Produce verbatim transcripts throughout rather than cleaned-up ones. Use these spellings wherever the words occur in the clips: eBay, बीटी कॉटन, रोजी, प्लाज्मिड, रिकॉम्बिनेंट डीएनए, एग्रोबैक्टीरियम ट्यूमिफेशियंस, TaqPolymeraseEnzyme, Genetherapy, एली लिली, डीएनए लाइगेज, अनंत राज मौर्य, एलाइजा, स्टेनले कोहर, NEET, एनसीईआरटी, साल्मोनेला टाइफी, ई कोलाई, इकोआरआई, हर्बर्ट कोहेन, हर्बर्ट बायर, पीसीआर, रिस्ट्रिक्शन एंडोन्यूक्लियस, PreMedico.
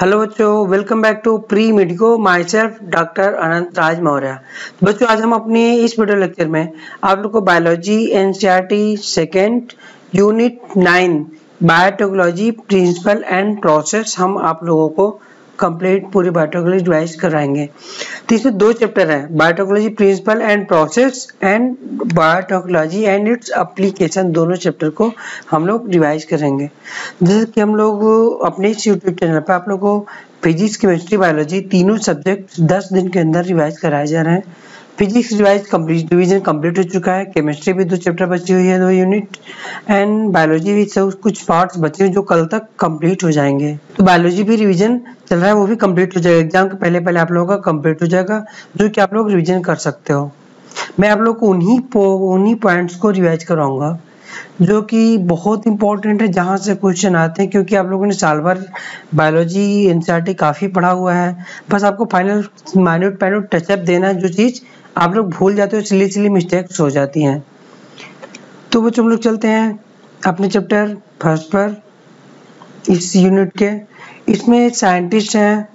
Hello बच्चों, welcome back to pre medico. Myself doctor अनंत राज मौर्य। तो बच्चों, आज हम अपने इस वीडियो लेक्चर में आप लोग को biology एनसीईआरटी second unit nine biotechnology principle and process हम आप लोगों को कंप्लीट पूरी बायोटेक्नोलॉजी डिवाइस कराएंगे। तो इसमें दो चैप्टर हैं, biotechnology principle and process and biotechnology and its application. दोनों चैप्टर को हम लोग रिवाइज करेंगे। जैसे कि हम लोग अपने इस यूट्यूब चैनल पर आप लोगों को फिजिक्स, केमिस्ट्री, बायोलॉजी तीनों सब्जेक्ट दस दिन के अंदर रिवाइज कराए जा रहे हैं। Physics revise complete division complete हो चुका है, केमिस्ट्री भी दो चैप्टर बची हुई है, दो यूनिट, एंड बायोलॉजी भी सब कुछ पार्ट्स बचे हैं जो कल तक कंप्लीट हो जाएंगे। तो बायोलॉजी भी रिवीजन चल रहा है, वो भी कंप्लीट हो जाएगा एग्जाम के पहले पहले आप लोगों का कंप्लीट हो जाएगा, जो कि आप लोग रिवीजन कर सकते हो। मैं आप लोग को उन्हीं उन्हीं पॉइंट्स को रिवाइज कराऊंगा जो कि बहुत इंपॉर्टेंट है, जहाँ से क्वेश्चन आते हैं, क्योंकि आप लोगों ने साल भर बायोलॉजी एनसीईआरटी काफ़ी पढ़ा हुआ है। बस आपको फाइनल माइन्यूट पैन्यूट टचअप देना, जो चीज़ आप लोग भूल जाते हो, सिली सिली मिस्टेक्स हो जाती हैं। तो बच्चों, हम लोग चलते हैं अपने चैप्टर फर्स्ट पर इस यूनिट के। इसमें साइंटिस्ट हैं,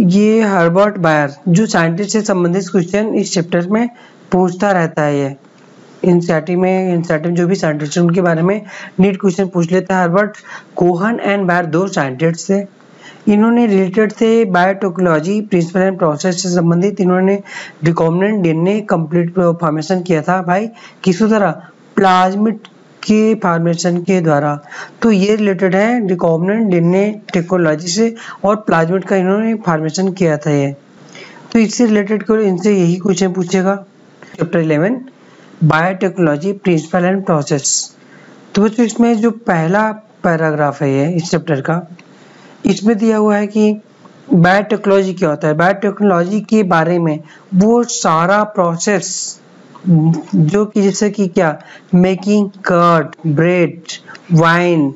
ये हर्बर्ट बायर, जो साइंटिस्ट से संबंधित क्वेश्चन इस चैप्टर में पूछता रहता है। ये एनसीईआरटी में एनसीईआरटी में जो भी साइंटिस्ट उनके बारे में नीट क्वेश्चन पूछ लेता है। हर्बर्ट कोहेन एंड बायर दो साइंटिस्ट थे, इन्होंने रिलेटेड थे बायोटेक्नोलॉजी प्रिंसिपल एंड प्रोसेस से संबंधित। इन्होंने रिकॉम्बिनेंट डीएनए कंप्लीट फॉर्मेशन किया था, भाई किसी तरह प्लाज्मिड के फॉर्मेशन के द्वारा। तो ये रिलेटेड है रिकॉम्बिनेंट डीएनए टेक्नोलॉजी से, और प्लाज्मिड का इन्होंने फॉर्मेशन किया था। ये तो इससे रिलेटेड इनसे यही क्वेश्चन पूछेगा। Chapter eleven biotechnology principle and process. तो बच्चों, इसमें जो पहला पैराग्राफ है ये इस चैप्टर का, इसमें दिया हुआ है कि बायोटेक्नोलॉजी क्या होता है। बायोटेक्नोलॉजी के बारे में वो सारा प्रोसेस जो कि जैसे कि क्या, making curd, bread, wine,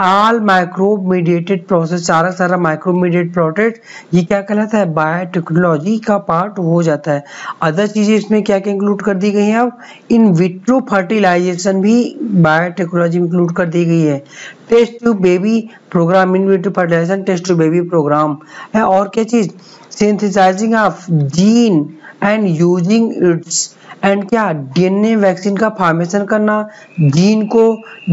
all microbe mediated process, सारा सारा माइक्रोब मीडिएटेड प्रोसेस, ये क्या कहलाता है, बायोटेक्नोलॉजी का पार्ट हो जाता है। अदर चीज़ें इसमें क्या क्या इंक्लूड कर दी गई हैं, अब इन विट्रो फर्टिलाइजेशन भी बायोटेक्नोलॉजी में इंक्लूड कर दी गई है। Test tube baby programme, in vitro fertilisation, test tube baby programme है। और क्या चीज़, synthesising of gene and using its, and क्या, डीएनए वैक्सीन का फॉर्मेशन करना, जीन को,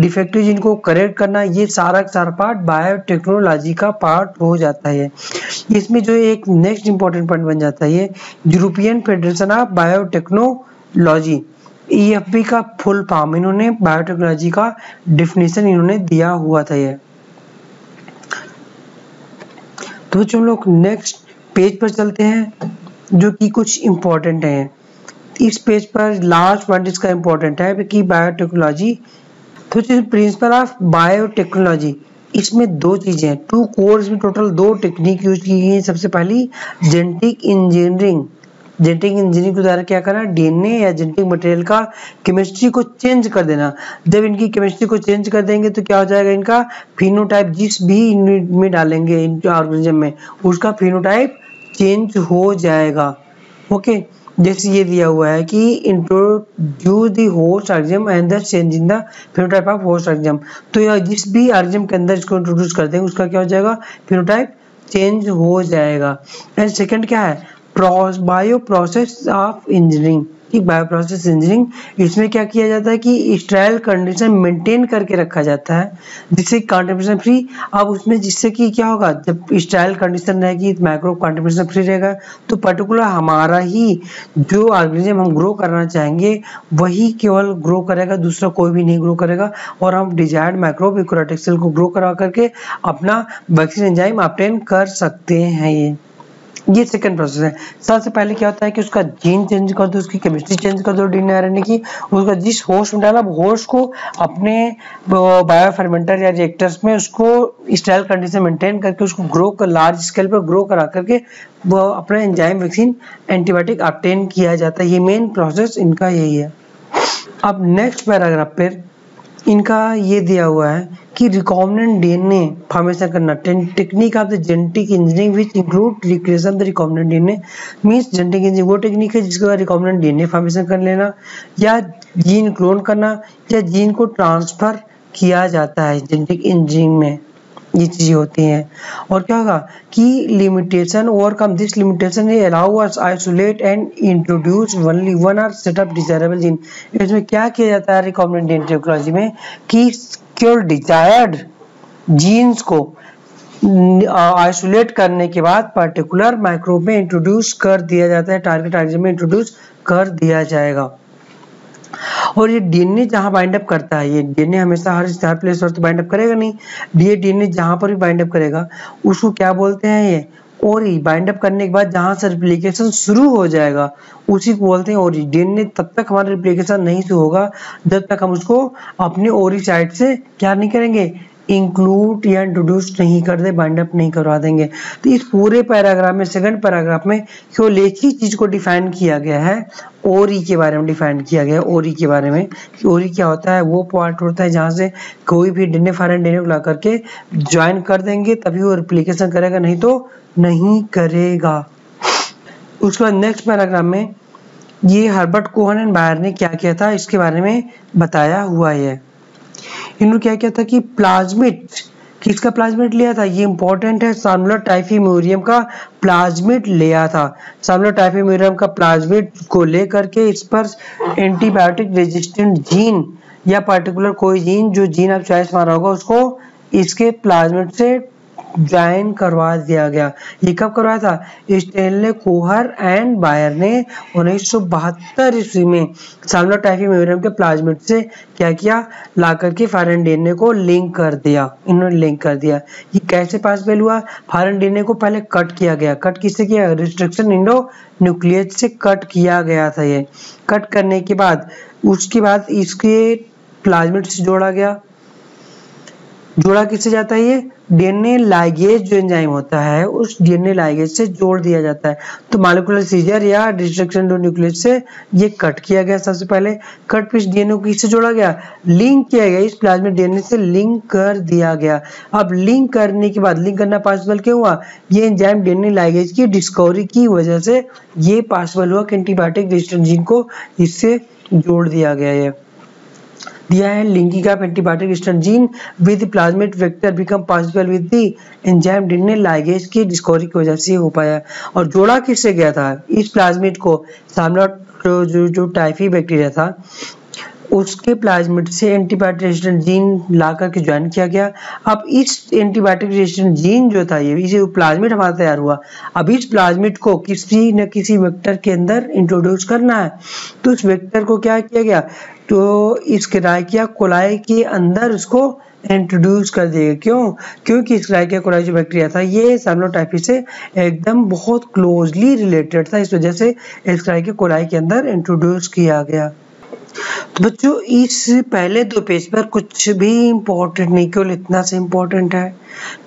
डिफेक्टिव जीन को करेक्ट करना, ये सारा सारा पार्ट बायोटेक्नोलॉजी का पार्ट हो जाता है। इसमें जो एक नेक्स्ट इंपॉर्टेंट पॉइंट बन जाता है, ये European Federation of Biotechnology, E F B का फुल फॉर्म, इन्होंने बायोटेक्नोलॉजी का डेफिनेशन इन्होंने दिया हुआ था। ये तो जो हम लोग नेक्स्ट पेज पर चलते हैं जो कि कुछ इंपॉर्टेंट है। इस पेज पर लास्ट पॉइंट इसका इम्पोर्टेंट है कि बायोटेक्नोलॉजी, तो प्रिंसिपल ऑफ बायोटेक्नोलॉजी, इसमें दो चीज़ें हैं, टू कोर्स में टोटल दो टेक्निक यूज की गई हैं। सबसे पहली जेनेटिक इंजीनियरिंग, जेनेटिक इंजीनियरिंग के द्वारा क्या करना, डीएनए या जेनेटिक मटेरियल का केमिस्ट्री को चेंज कर देना। जब इनकी केमिस्ट्री को चेंज कर देंगे तो क्या हो जाएगा, इनका फिनोटाइप, जिस भी यूनिट में डालेंगे ऑर्गेनिज्म में, उसका फिनोटाइप चेंज हो जाएगा। Okay okay? जैसे ये दिया हुआ है कि introduce the host organism and the change in the phenotype of host organism. तो यह जिस भी ऑर्गेनिज्म के अंदर इसको इंट्रोड्यूस कर देंगे उसका क्या हो जाएगा, फेनोटाइप चेंज हो जाएगा। एंड सेकंड क्या है, pros bio process of engineering, ठीक, बायो प्रोसेस इंजीनियरिंग, इसमें क्या किया जाता है कि स्टेराइल कंडीशन मेंटेन करके रखा जाता है, जिससे कॉन्टेमिनेशन फ्री। अब उसमें जिससे कि क्या होगा, जब स्टेराइल कंडीशन रहेगी तो माइक्रो कॉन्टेमिनेशन फ्री रहेगा, तो पर्टिकुलर हमारा ही जो ऑर्गेनिज्म हम ग्रो करना चाहेंगे वही केवल ग्रो करेगा, दूसरा कोई भी नहीं ग्रो करेगा, और हम डिजायर्ड माइक्रोब यूकैरियोटिक सेल को ग्रो करवा करके अपना वैक्सीन एंजाइम ऑब्टेन कर सकते हैं। ये ये सेकंड प्रोसेस है। सबसे पहले क्या होता है कि उसका जीन चेंज कर दो, उसकी केमिस्ट्री चेंज कर दो, डीएनए आरएनए की, उसका जिस होस्ट में डाला, होस्ट को अपने बायोफर्मेंटर या रिएक्टर्स में उसको स्टेराइल कंडीशन मेंटेन करके उसको ग्रो कर, लार्ज स्केल पर ग्रो करा करके वो अपना एंजाइम, वैक्सीन, एंटीबायोटिक ऑब्टेन किया जाता है। ये मेन प्रोसेस इनका यही है। अब नेक्स्ट पैराग्राफ पर इनका ये दिया हुआ है कि रिकॉम्बिनेंट डीएनए फॉर्मेशन करना, technique of the genetic engineering which include recreation the रिकॉम्बिनेंट डीएनए, means genetic engineering वो टेक्निक है जिसके द्वारा रिकॉम्बिनेंट डीएनए फॉर्मेशन कर लेना, या जीन क्लोन करना, या जीन को ट्रांसफर किया जाता है जेनेटिक इंजीनियरिंग में। ये चीज़ें होती हैं। और क्या होगा कि limitation overcome this limitation allow us isolate and introduce only one or setup desirable gene. इसमें क्या किया जाता है रिकॉम्बिनेंट टेक्नोलॉजी में कि केवल डिजायर्ड जीन्स को आइसोलेट करने के बाद पर्टिकुलर माइक्रोब में इंट्रोड्यूस कर दिया जाता है, टारगेट ऑर्गेनिज्म में इंट्रोड्यूस कर दिया जाएगा। और ये डीएनए जहां बाइंड अप करता है, ये डीएनए हमेशा हर हर प्लेस पर तो बाइंड अप करेगा नहीं, ये डीएनए जहां पर भी बाइंड अप करेगा उसको क्या बोलते हैं ये ओरी। बाइंड अप करने के बाद जहां से रिप्लिकेशन शुरू हो जाएगा उसी को बोलते हैं ओरी। डीएनए तब तक हमारा रिप्लिकेशन नहीं शुरू होगा जब तक हम उसको अपने ओरी साइड से क्या नहीं करेंगे, इंक्लूड या इंट्रोड्यूस नहीं कर दे, बाइंड अप नहीं करवा देंगे। तो इस पूरे पैराग्राफ में सेकंड पैराग्राफ में केवल एक ही चीज को डिफाइन किया गया है, ओरी के बारे में डिफाइन किया गया है। ओरी के बारे में कि ओरी क्या होता है, वो पार्ट होता है जहाँ से कोई भी डीएनए फॉरेन डीएनए को ला करके ज्वाइन कर देंगे तभी वो रिप्लिकेशन करेगा, नहीं तो नहीं करेगा। उसके बाद नेक्स्ट पैराग्राफ में ये हर्बर्ट कोहेन एंड बायर ने क्या किया था इसके बारे में बताया हुआ है। इन्होंने क्या किया था कि प्लाज्मिट, किसका प्लाज्मिट लिया था, ये इंपॉर्टेंट है, साल्मोनेला टाइफी म्यूरियम का प्लाज्मिट लिया था। साल्मोनेला टाइफी म्यूरियम का प्लाज्मिट को लेकर के इस पर एंटीबायोटिक रेजिस्टेंट जीन या पर्टिकुलर कोई जीन जो जीन आप चॉइस मारा होगा उसको इसके प्लाज्मिट से ज्वाइन करवा दिया गया। ये कब करवाया था, स्टेनले कोहर एंड बायर ने उन्नीस सौ बहत्तर ईस्वी में साल्मोनेला टाइफी म्यूरियम के प्लाज्मिट से क्या किया, ला करके फॉरेन डीएनए को लिंक कर दिया, इन्होंने लिंक कर दिया। ये कैसे पॉसिबल हुआ, फॉरेन डीएनए को पहले कट किया गया। कट किससे किया, रिस्ट्रिक्शन इंडो न्यूक्लियस से कट किया गया था। ये कट करने के बाद उसके बाद इसके प्लाज्मिट से जोड़ा गया। जोड़ा किससे जाता है, ये डीएनए लाइगेज जो एंजाइम होता है उस डीएनए लाइगेज से जोड़ दिया जाता है। तो मॉलिक्यूलर सीजर या डिस्ट्रक्शन डो न्यूक्लियस से ये कट किया गया। सबसे पहले कट पीस डीएनए को किससे जोड़ा गया, लिंक किया गया, इस प्लाज्मिड डीएनए से लिंक कर दिया गया। अब लिंक करने के बाद, लिंक करना पॉसिबल क्यों हुआ, ये एंजाइम डीएनए लाइगेज की डिस्कवरी की वजह से ये पॉसिबल हुआ कि एंटीबायोटिक रेजिस्टेंट जीन को इससे जोड़ दिया गया है। दिया है linking of antibiotic resistant gene with प्लाज्मिड vector become possible with the enzyme डीएनए लाइगेज की डिस्कवरी की वजह से हो पाया। और जोड़ा किससे गया था, इस प्लाज्मिड को साल्मोनेला जो जो टाइफी बैक्टीरिया था उसके प्लाज्मिड से एंटीबायोटिक रेजिस्टेंट जीन ला करके ज्वाइन किया गया। अब इस एंटीबायोटिक रेजिस्टेंट जीन जो था ये इसे प्लाज्मिड हमारा तैयार हुआ। अब इस प्लाज्मिड को किसी न किसी वेक्टर के अंदर इंट्रोड्यूस करना है, तो उस वेक्टर को क्या किया गया, तो इस ई कोलाई के अंदर उसको इंट्रोड्यूस कर दिया। क्यों, क्योंकि इस ई कोलाई जो बैक्टीरिया था ये साल्मोनेला टाइफी से एकदम बहुत क्लोजली रिलेटेड था, इस वजह से इस ई कोलाई के अंदर इंट्रोड्यूस किया गया। तो बच्चों इस पहले दो पेज पर कुछ भी इम्पोर्टेंट नहीं, केवल इतना से इम्पोर्टेंट है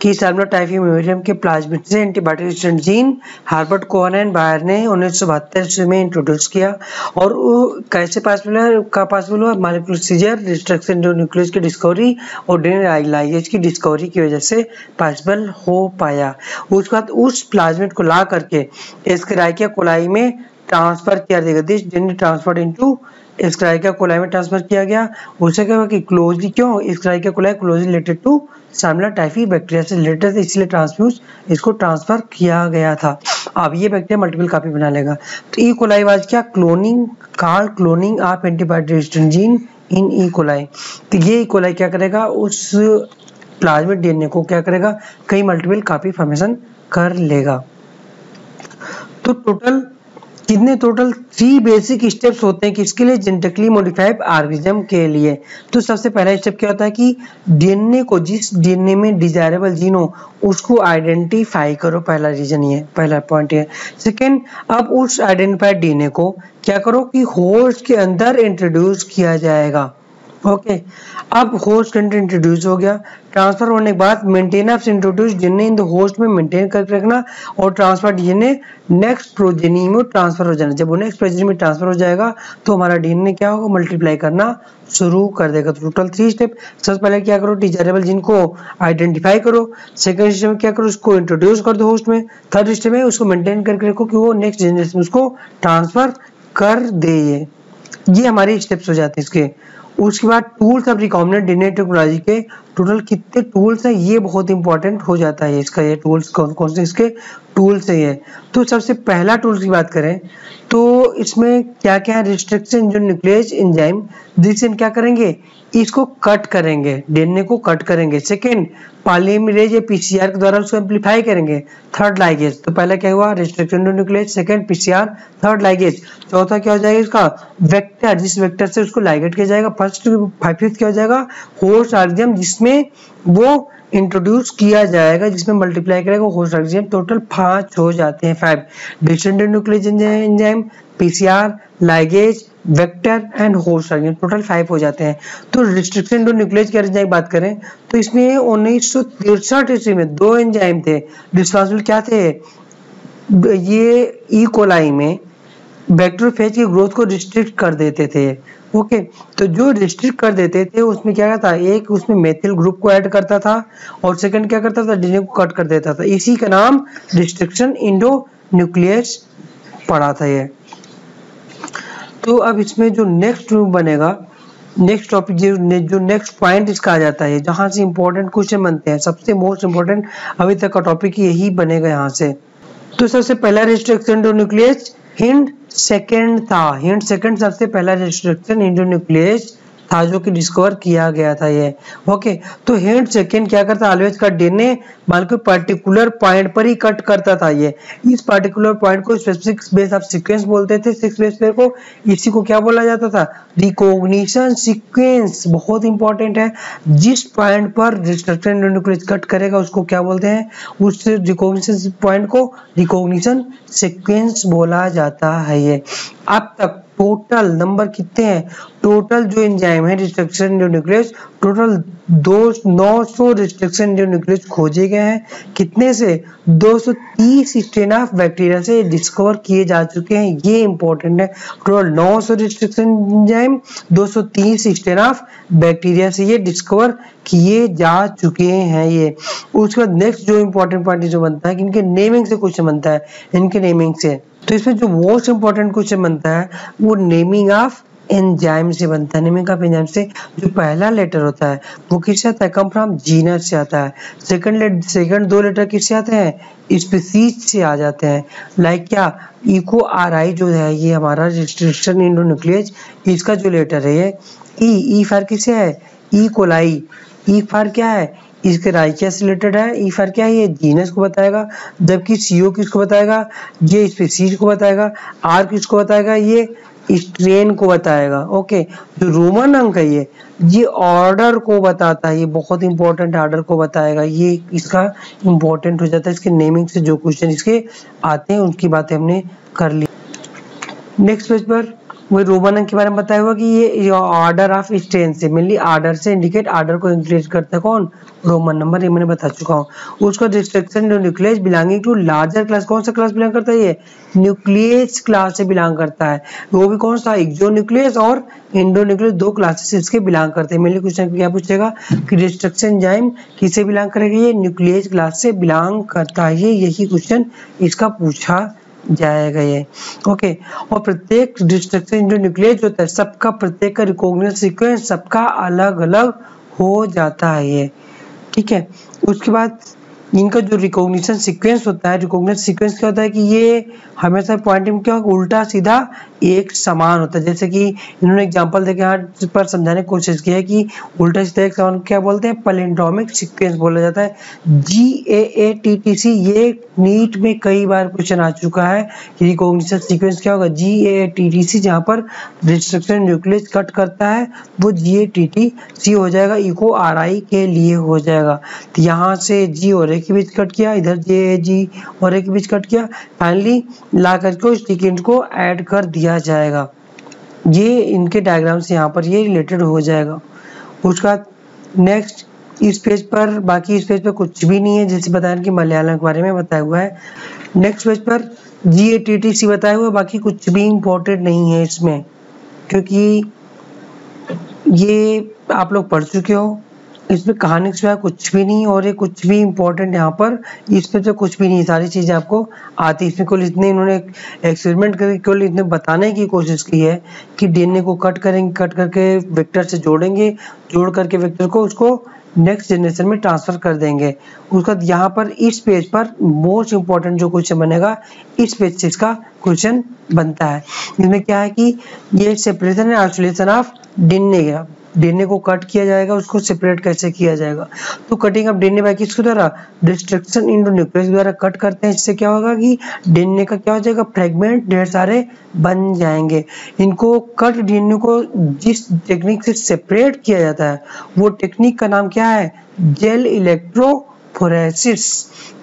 कि साल्मोनेला टाइफी म्यूरियम के प्लाज्मिड से antibiotic resistant gene हर्बर्ट कोहेन and Boyer ने उन्नीस सौ बहत्तर ईस्वी में इंट्रोड्यूस किया। और वो कैसे पॉसिबल है, का पॉसिबल हुआ, मॉलिक्यूलर सीजर रिस्ट्रक्शन जो न्यूक्लियस की डिस्कवरी और डीएनए लाइगेज की डिस्कवरी की वजह से पॉसिबल हो पाया। उसके बाद उस प्लाज्मिड को ला करके एस्केराइकिया कोलाई में ट्रांसफर किया गया, this DNA transfer into Agrobacterium coli में ट्रांसफर किया गया। उससे क्या हुआ कि क्लोजली, क्यों Agrobacterium coli closely related to साल्मोनेला टाइफी bacteria से रिलेटेड, इसलिए ट्रांसफ्यूज इसको ट्रांसफर किया गया था। अब ये बैक्टीरिया मल्टीपल कॉपी बना लेगा। तो ई कोलाई वाज क्या, cloning card cloning of antibiotic resistant gene in ई कोलाई। तो ये ई कोलाई क्या करेगा, उस प्लाज्मिड डीएनए को क्या करेगा, कई मल्टीपल कॉपी फॉर्मेशन कर लेगा। तो टोटल कितने, टोटल थ्री बेसिक स्टेप्स होते हैं किसके लिए, जेनेटिकली मॉडिफाइड ऑर्गेनिज्म के लिए। तो सबसे पहला स्टेप क्या होता है कि डीएनए को, जिस डीएनए में डिजायरेबल जीन हो उसको आइडेंटिफाई करो, पहला रीजन ये, पहला पॉइंट ये। सेकेंड, अब उस आइडेंटिफाइड डीएनए को क्या करो कि होस्ट के अंदर इंट्रोड्यूस किया जाएगा। Okay okay. अब होस्ट के अंदर इंट्रोड्यूस हो गया, ट्रांसफर होने के बाद maintain of introduce DNA in the host में मेंटेन करके रखना और ट्रांसफर डीएनए नेक्स्ट प्रोजेनी में ट्रांसफर हो जाना। जब वो नेक्स्ट प्रोजेनी में ट्रांसफर हो जाएगा तो हमारा डीएनए क्या होगा, मल्टीप्लाई करना शुरू कर देगा। तो टोटल थ्री स्टेप, सबसे पहले क्या करो, डिजायरेबल जीन को आइडेंटिफाई करो। सेकंड स्टेप में क्या करो, उसको इंट्रोड्यूस कर दो होस्ट में। थर्ड स्टेप में उसको मेंटेन करके रखो कि वो नेक्स्ट जनरेशन में उसको ट्रांसफर कर दे। ये हमारे स्टेप्स हो जाते हैं इसके। उसके बाद tools of रिकॉम्बिनेंट डीएनए technology के टोटल कितने टूल्स हैं, ये बहुत इंपॉर्टेंट हो जाता है इसका, ये टूल्स कौन कौन से इसके टूल्स हैं। तो सबसे पहला टूल्स की बात करें तो इसमें क्या क्या है, रिस्ट्रिक्शन जो न्यूक्लियस एंजाइम जिससे क्या करेंगे, इसको कट करेंगे, डीएनए को कट करेंगे। सेकेंड पॉलीमरेज या पीसीआर के द्वारा उसको एम्पलीफाई करेंगे, थर्ड लाइगेज। तो पहला क्या हुआ, रिस्ट्रिक्शन जो nuclease, second पीसीआर, third ligase. चौथा क्या हो जाएगा इसका, वेक्टर, जिस वेक्टर से उसको लाइगेट किया जाएगा। फर्स्ट फिफ्थ क्या हो जाएगा, होस्ट ऑर्गेनिज्म जिसमें वो इंट्रोड्यूस किया जाएगा, जिसमें मल्टीप्लाई करेगा होस्ट ऑर्गेनिज्म। टोटल पांच हो जाते हैं, five, descendant nuclease enzyme, पीसीआर, ligase, vector and host organism, total five हो जाते हैं। तो restriction endonuclease enzyme बात करें तो इसमें उन्नीस सौ तिरसठ ईस्वी में दो एंजाइम थे रिस्पॉन्सिबल, क्या थे ये, ई कोलाई में बैक्टीरियोफेज की ग्रोथ को रिस्ट्रिक्ट कर देते थे। ओके okay, तो जो रिस्ट्रिक्ट कर देते थे उसमें क्या करता, एक उसमें मेथिल ग्रुप को ऐड करता था और सेकंड क्या करता था, डीएनए को कट कर देता था। इसी का नाम रिस्ट्रिक्शन इंडो न्यूक्लियस पड़ा था ये। तो अब इसमें जो नेक्स्ट रूप बनेगा, नेक्स्ट टॉपिक जो नेक्स्ट पॉइंट इसका आ जाता है, जहां से इंपॉर्टेंट क्वेश्चन बनते हैं, सबसे मोस्ट इंपॉर्टेंट अभी तक का टॉपिक यही बनेगा यहाँ से। तो सबसे पहला restriction endonuclease Hind second था, हिंड सेकेंड सबसे पहला रिस्ट्रिक्शन इंडो न्यूक्लियस था जो कि डिस्कवर किया गया था ये। ओके तो हिंड सेकेंड क्या करता, ऑलवेज का डीएनए मालूम पर्टिकुलर पॉइंट पर ही कट करता था ये। इस पर्टिकुलर पॉइंट को स्पेसिफिक बेस ऑफ सीक्वेंस बोलते थे, सिक्स बेस पेयर को, इसी को क्या बोला जाता था, रिकॉग्निशन सीक्वेंस। बहुत इंपॉर्टेंट है, जिस पॉइंट पर रिस्ट्रिक्शन इंडो न्यूक्लियस कट करेगा उसको क्या बोलते हैं, उस रिकॉग्निशन पॉइंट को रिकॉग्निशन सीक्वेंस बोला जाता है ये। अब तक टोटल नंबर कितने हैं, टोटल जो एंजाइम है रिस्ट्रिक्शन इंडो न्यूक्लियस, टोटल दो नौ सौ रिस्ट्रिक्शन इंडो न्यूक्लियस खोजे गए हैं। कितने से, दो सौ तीस स्ट्रेन ऑफ बैक्टीरिया से डिस्कवर किए जा चुके हैं, ये इंपॉर्टेंट है। टोटल नौ सौ रिस्ट्रिक्शन एंजाइम, दो सौ तीस स्ट्रेन ऑफ बैक्टीरिया से ये डिस्कवर किए जा चुके हैं ये। उसके बाद नेक्स्ट जो इंपॉर्टेंट पॉइंट जो बनता है कि इनके नेमिंग से क्वेश्चन बनता है, इनके नेमिंग से। तो इसमें जो मोस्ट इंपॉर्टेंट क्वेश्चन बनता है वो नेमिंग ऑफ एंजाइम से बनता है। नेमिंग ऑफ एंजाइम से जो पहला लेटर होता है वो किससे आता है, कम फ्रॉम जीनस से आता है। सेकंड लेट सेकंड दो लेटर किससे आते हैं, स्पीसीज से आ जाते हैं। लाइक क्या, इकोआरआई जो है ये हमारा रिस्ट्रिक्शन इंडो न्यूक्लियस, इसका जो लेटर है ये ई, ई फॉर किससे है, ई कोलाई। ई फॉर क्या है, इसके राइकिया से रिलेटेड है। ई फॉर क्या है, ये जीनस को बताएगा, जबकि सीओ किसको बताएगा, ये स्पीसीज को बताएगा। आर किसको बताएगा, ये स्ट्रेन को बताएगा। ओके जो रोमन अंक है ये ये ऑर्डर को बताता है, ये बहुत इंपॉर्टेंट ऑर्डर को बताएगा, ये इसका इंपॉर्टेंट हो जाता है। इसके नेमिंग से जो क्वेश्चन इसके आते हैं उनकी बातें हमने कर ली। नेक्स्ट पेज पर वही रोमन अंक के बारे में बताया हुआ कि ये ऑर्डर ऑफ स्ट्रेन से, मेनली ऑर्डर से इंडिकेट, ऑर्डर को इंक्रीज करता है कौन, रोमन नंबर, ये मैंने बता चुका हूँ। उसका रिस्ट्रिक्शन जो nuclease belonging to larger class, कौन सा क्लास बिलोंग करता है, ये न्यूक्लियस क्लास से बिलोंग करता है। वो भी कौन सा, एक्सो न्यूक्लियस और इंडो न्यूक्लियस, दो क्लासेस इसके बिलोंग करते हैं। मेनली क्वेश्चन क्या पूछेगा कि रिस्ट्रिक्शन एंजाइम किससे बिलोंग करेगा, ये न्यूक्लियस क्लास से बिलोंग करता है, यही क्वेश्चन इसका पूछा जाएगा ये। ओके और प्रत्येक रिस्ट्रिक्शन जो न्यूक्लियस होता है सबका, प्रत्येक का रिकॉग्निशन सीक्वेंस सबका अलग अलग हो जाता है ये, ठीक है। उसके बाद इनका जो रिकॉग्निशन सीक्वेंस होता है, रिकॉग्निशन सीक्वेंस क्या होता है कि ये हमेशा पॉइंटिंग क्या उल्टा सीधा एक समान होता है। जैसे कि इन्होंने एग्जांपल देके यहाँ पर समझाने की कोशिश की है कि उल्टा सीधा एक समान क्या बोलते हैं, पैलिंड्रोमिक सीक्वेंस बोला जाता है, जी ए ए टी टी सी। ये नीट में कई बार क्वेश्चन आ चुका है कि रिकॉग्निशन सीक्वेंस क्या होगा, जी ए टी टी सी, जहाँ पर रिस्ट्रिक्शन न्यूक्लियस कट करता है वो जी ए टी टी सी हो जाएगा, इको आर आई के लिए हो जाएगा। तो यहाँ से जी और ए के बीच कट किया, इधर जे जी और ए के बीच कट किया, फाइनली ला करके सीक्वेंस को ऐड कर दिया जाएगा, ये इनके डायग्राम से यहाँ पर ये रिलेटेड हो जाएगा। उसका नेक्स्ट इस पेज पर, बाकी इस पेज पर कुछ भी नहीं है, जैसे बताया कि मलयालम के बारे में बताया हुआ है। नेक्स्ट पेज पर जी ए टी टी सी बताया हुआ है, बाकी कुछ भी इम्पोर्टेंट नहीं है इसमें, क्योंकि ये आप लोग पढ़ चुके हो। इसमें कहानी के सिवा कुछ भी नहीं और ये कुछ भी इम्पोर्टेंट यहाँ पर इसमें तो कुछ भी नहीं, सारी चीज़ें आपको आती। इसमें केवल इतने इन्होंने एक्सपेरिमेंट करके केवल इतने बताने की कोशिश की है कि डीएनए को कट करेंगे, कट करके वेक्टर से जोड़ेंगे, जोड़ करके वेक्टर को उसको नेक्स्ट जनरेशन में ट्रांसफर कर देंगे। उसका यहाँ पर इस पेज पर मोस्ट इम्पोर्टेंट जो क्वेश्चन बनेगा इस पेज से इसका क्वेश्चन बनता है। इसमें क्या है कि ये separation and isolation of DNA, DNA को कट किया जाएगा, उसको सेपरेट कैसे किया जाएगा। तो कटिंग ऑफ डीएनए बाय किसके द्वारा, डिस्ट्रक्शन इनटू न्यूक्लियस द्वारा कट करते हैं। इससे क्या होगा कि डीएनए का क्या हो जाएगा, फ्रेगमेंट ढेर सारे बन जाएंगे। इनको कट डीएनए को जिस टेक्निक से सेपरेट किया जाता है वो टेक्निक का नाम क्या है, जेल इलेक्ट्रोफोरेसिस।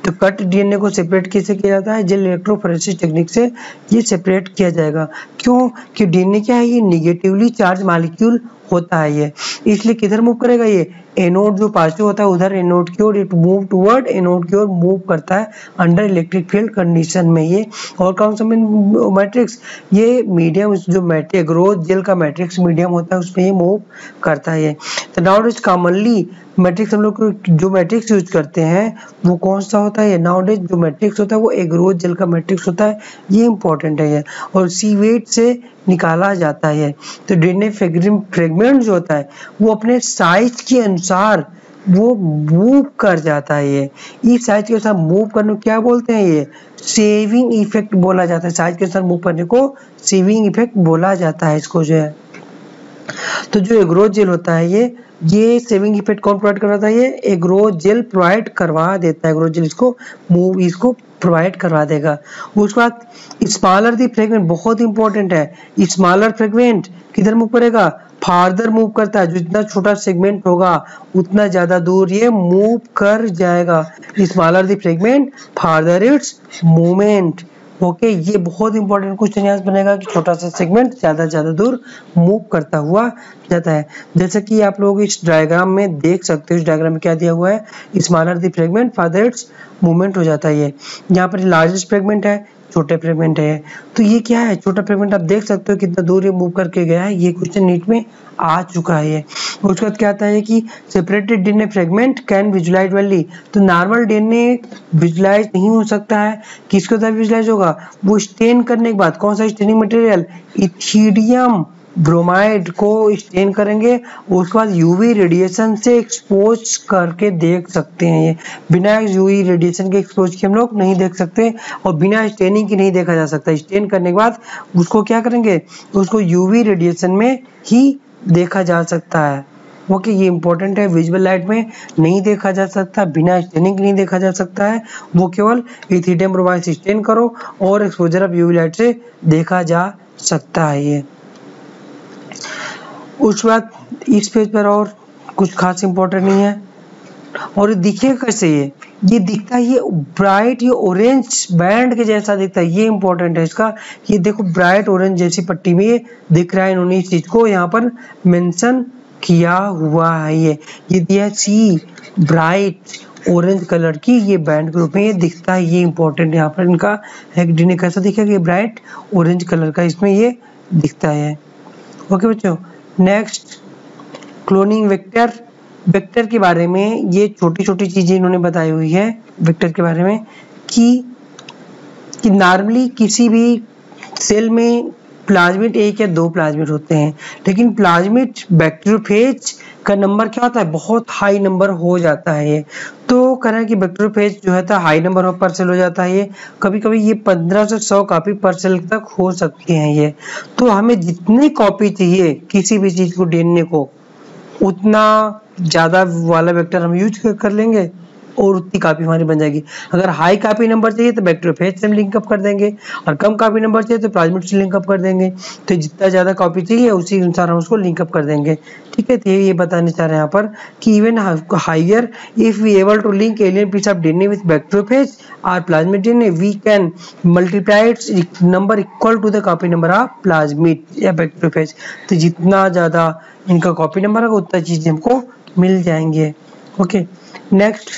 तो कट डीएनए को सेपरेट कैसे किया जाता है, जेल इलेक्ट्रोफोरेसिस टेक्निक से ये सेपरेट किया जाएगा। क्यों कि डीएनए क्या है, ये निगेटिवली चार्ज मॉलिक्यूल होता है, ये इसलिए किधर मूव करेगा, ये एनोड जो पार्श्व होता है उधर एनोड की ओर, इट मूव टुवर्ड एनोड की ओर मूव करता है अंडर इलेक्ट्रिक फील्ड कंडीशन में। ये और कौन सा मैट्रिक्स, ये मीडियम जो मैट्रिक्स ग्रोथ जेल का मैट्रिक्स मीडियम होता है उसमें ये मूव करता है। तो नाउ इज कॉमनली मैट्रिक्स, हम लोग जो मैट्रिक्स यूज करते हैं वो कौन सा होता है, नाउ डेज जो मैट्रिक्स होता है वो एग्रोथ जेल का मैट्रिक्स होता है, ये इंपॉर्टेंट है। और सीवेट से निकाला जाता है। तो डीएनए फ्रेगमेंट जो होता है वो अपने साइज के अनुसार वो मूव कर जाता है। ये इस साइज के अनुसार मूव करने को क्या बोलते हैं, ये सेविंग इफेक्ट बोला जाता है। साइज के अनुसार मूव करने को सेविंग इफेक्ट बोला जाता है इसको जो है। तो जो एग्रोथ जेल होता है ये ये सेविंग इफेक्ट कौन प्रोवाइड करवाता है, ये एग्रोथ जेल प्रोवाइड करवा देता है। एग्रोथ जेल इसको मूव इसको प्रोवाइड करवा देगा। उसके बाद स्मॉलर दी फ्रेगमेंट बहुत इंपॉर्टेंट है। स्मॉलर फ्रेगमेंट किधर मूव करेगा, फार्दर मूव करता है। जितना छोटा सेगमेंट होगा उतना ज्यादा दूर ये मूव कर जाएगा। Smaller the fragment farther its movement. Okay okay, ये बहुत इंपॉर्टेंट क्वेश्चन यहाँ बनेगा कि छोटा सा सेगमेंट ज्यादा ज्यादा दूर मूव करता हुआ जाता है। जैसे कि आप लोग इस डायग्राम में देख सकते हो, इस डायग्राम में क्या दिया हुआ है, smaller the fragment farther its movement हो जाता है। ये यहाँ पर लार्जेस्ट फ्रेगमेंट है, छोटे फ्रेगमेंट है। तो ये क्या है, छोटा फ्रेगमेंट आप देख सकते हो कितना दूर ये मूव करके गया है। ये क्वेश्चन नीट में आ चुका है। ये उसके बाद क्या आता है कि separated DNA fragment can visualise valley. तो नॉर्मल डीएनए विजुलाइज नहीं हो सकता है। किसके द्वारा विजुलाइज होगा, वो स्टेन करने के बाद कौन सा स्टेनिंग मटेरियल, इथिडियम ब्रोमाइड को स्टेन करेंगे। उसके बाद यूवी रेडिएशन से एक्सपोज करके देख सकते हैं। ये बिना यूवी रेडिएशन के एक्सपोज के हम लोग नहीं देख सकते और बिना स्टेनिंग के नहीं देखा जा सकता। स्टेन करने के बाद उसको क्या करेंगे, उसको यूवी रेडिएशन में ही देखा जा सकता है। ओके okay, ये इंपॉर्टेंट है। विजुअल लाइट में नहीं देखा जा सकता, बिना स्टेनिंग नहीं देखा जा सकता है, वो केवल इथिडियम ब्रोमाइड से स्टेन करो और एक्सपोजर ऑफ यूवी लाइट से देखा जा सकता है। ये उसके बाद इस पेज पर और कुछ खास इम्पोर्टेंट नहीं है। और दिखे कैसे, ये ये दिखता है, ये ब्राइट ये ऑरेंज बैंड के जैसा दिखता है। ये इंपॉर्टेंट है इसका। ये देखो ब्राइट ऑरेंज जैसी पट्टी में ये दिख रहा है। इन्होंने इस चीज को यहाँ पर मेंशन किया हुआ है। ये ये दिया सी ब्राइट ऑरेंज कलर की ये बैंड के रूप में ये दिखता है। ये इंपॉर्टेंट यहाँ पर इनका डीएनए कैसा दिखेगा, ये ब्राइट ऑरेंज कलर का इसमें ये दिखता है। ओके बच्चों, नेक्स्ट क्लोनिंग वेक्टर। वेक्टर के बारे में ये छोटी छोटी चीजें इन्होंने बताई हुई है वेक्टर के बारे में कि कि नॉर्मली किसी भी सेल में प्लाज्मिड एक या दो प्लाज्मिड होते हैं, लेकिन प्लाज्मिड बैक्टीरियोफेज का नंबर क्या होता है, बहुत हाई नंबर हो जाता है। ये तो कह रहा है कि बैक्टीरियोफेज जो है हाई नंबर ऑफ परसेल हो जाता है। ये कभी कभी ये पंद्रह से सौ कॉपी परसेल तक हो सकती हैं। ये तो हमें जितनी कॉपी चाहिए किसी भी चीज को डीएनए को, उतना ज्यादा वाला वेक्टर हम यूज कर लेंगे और उतनी कापी हमारी बन जाएगी। अगर हाई कापी नंबर चाहिए तो बैक्टीरियोफेज से लिंकअप कर देंगे, और कम कापी नंबर चाहिए तो प्लाज्मिड से लिंकअप कर देंगे। तो जितना ज्यादा कॉपी चाहिए उसी के अनुसार हम उसको लिंकअप कर देंगे। ठीक है, तो ये बताने चाह रहे हैं यहाँ पर कि even higher if we able to link alien piece of DNA with bacteriophage और प्लाज्मिड DNA we can multiply its number equal to the copy number of प्लाज्मिड या बैक्टीरियोफेज। तो जितना ज्यादा इनका कॉपी नंबर होगा उतना चीज हमको मिल जाएंगे। ओके, नेक्स्ट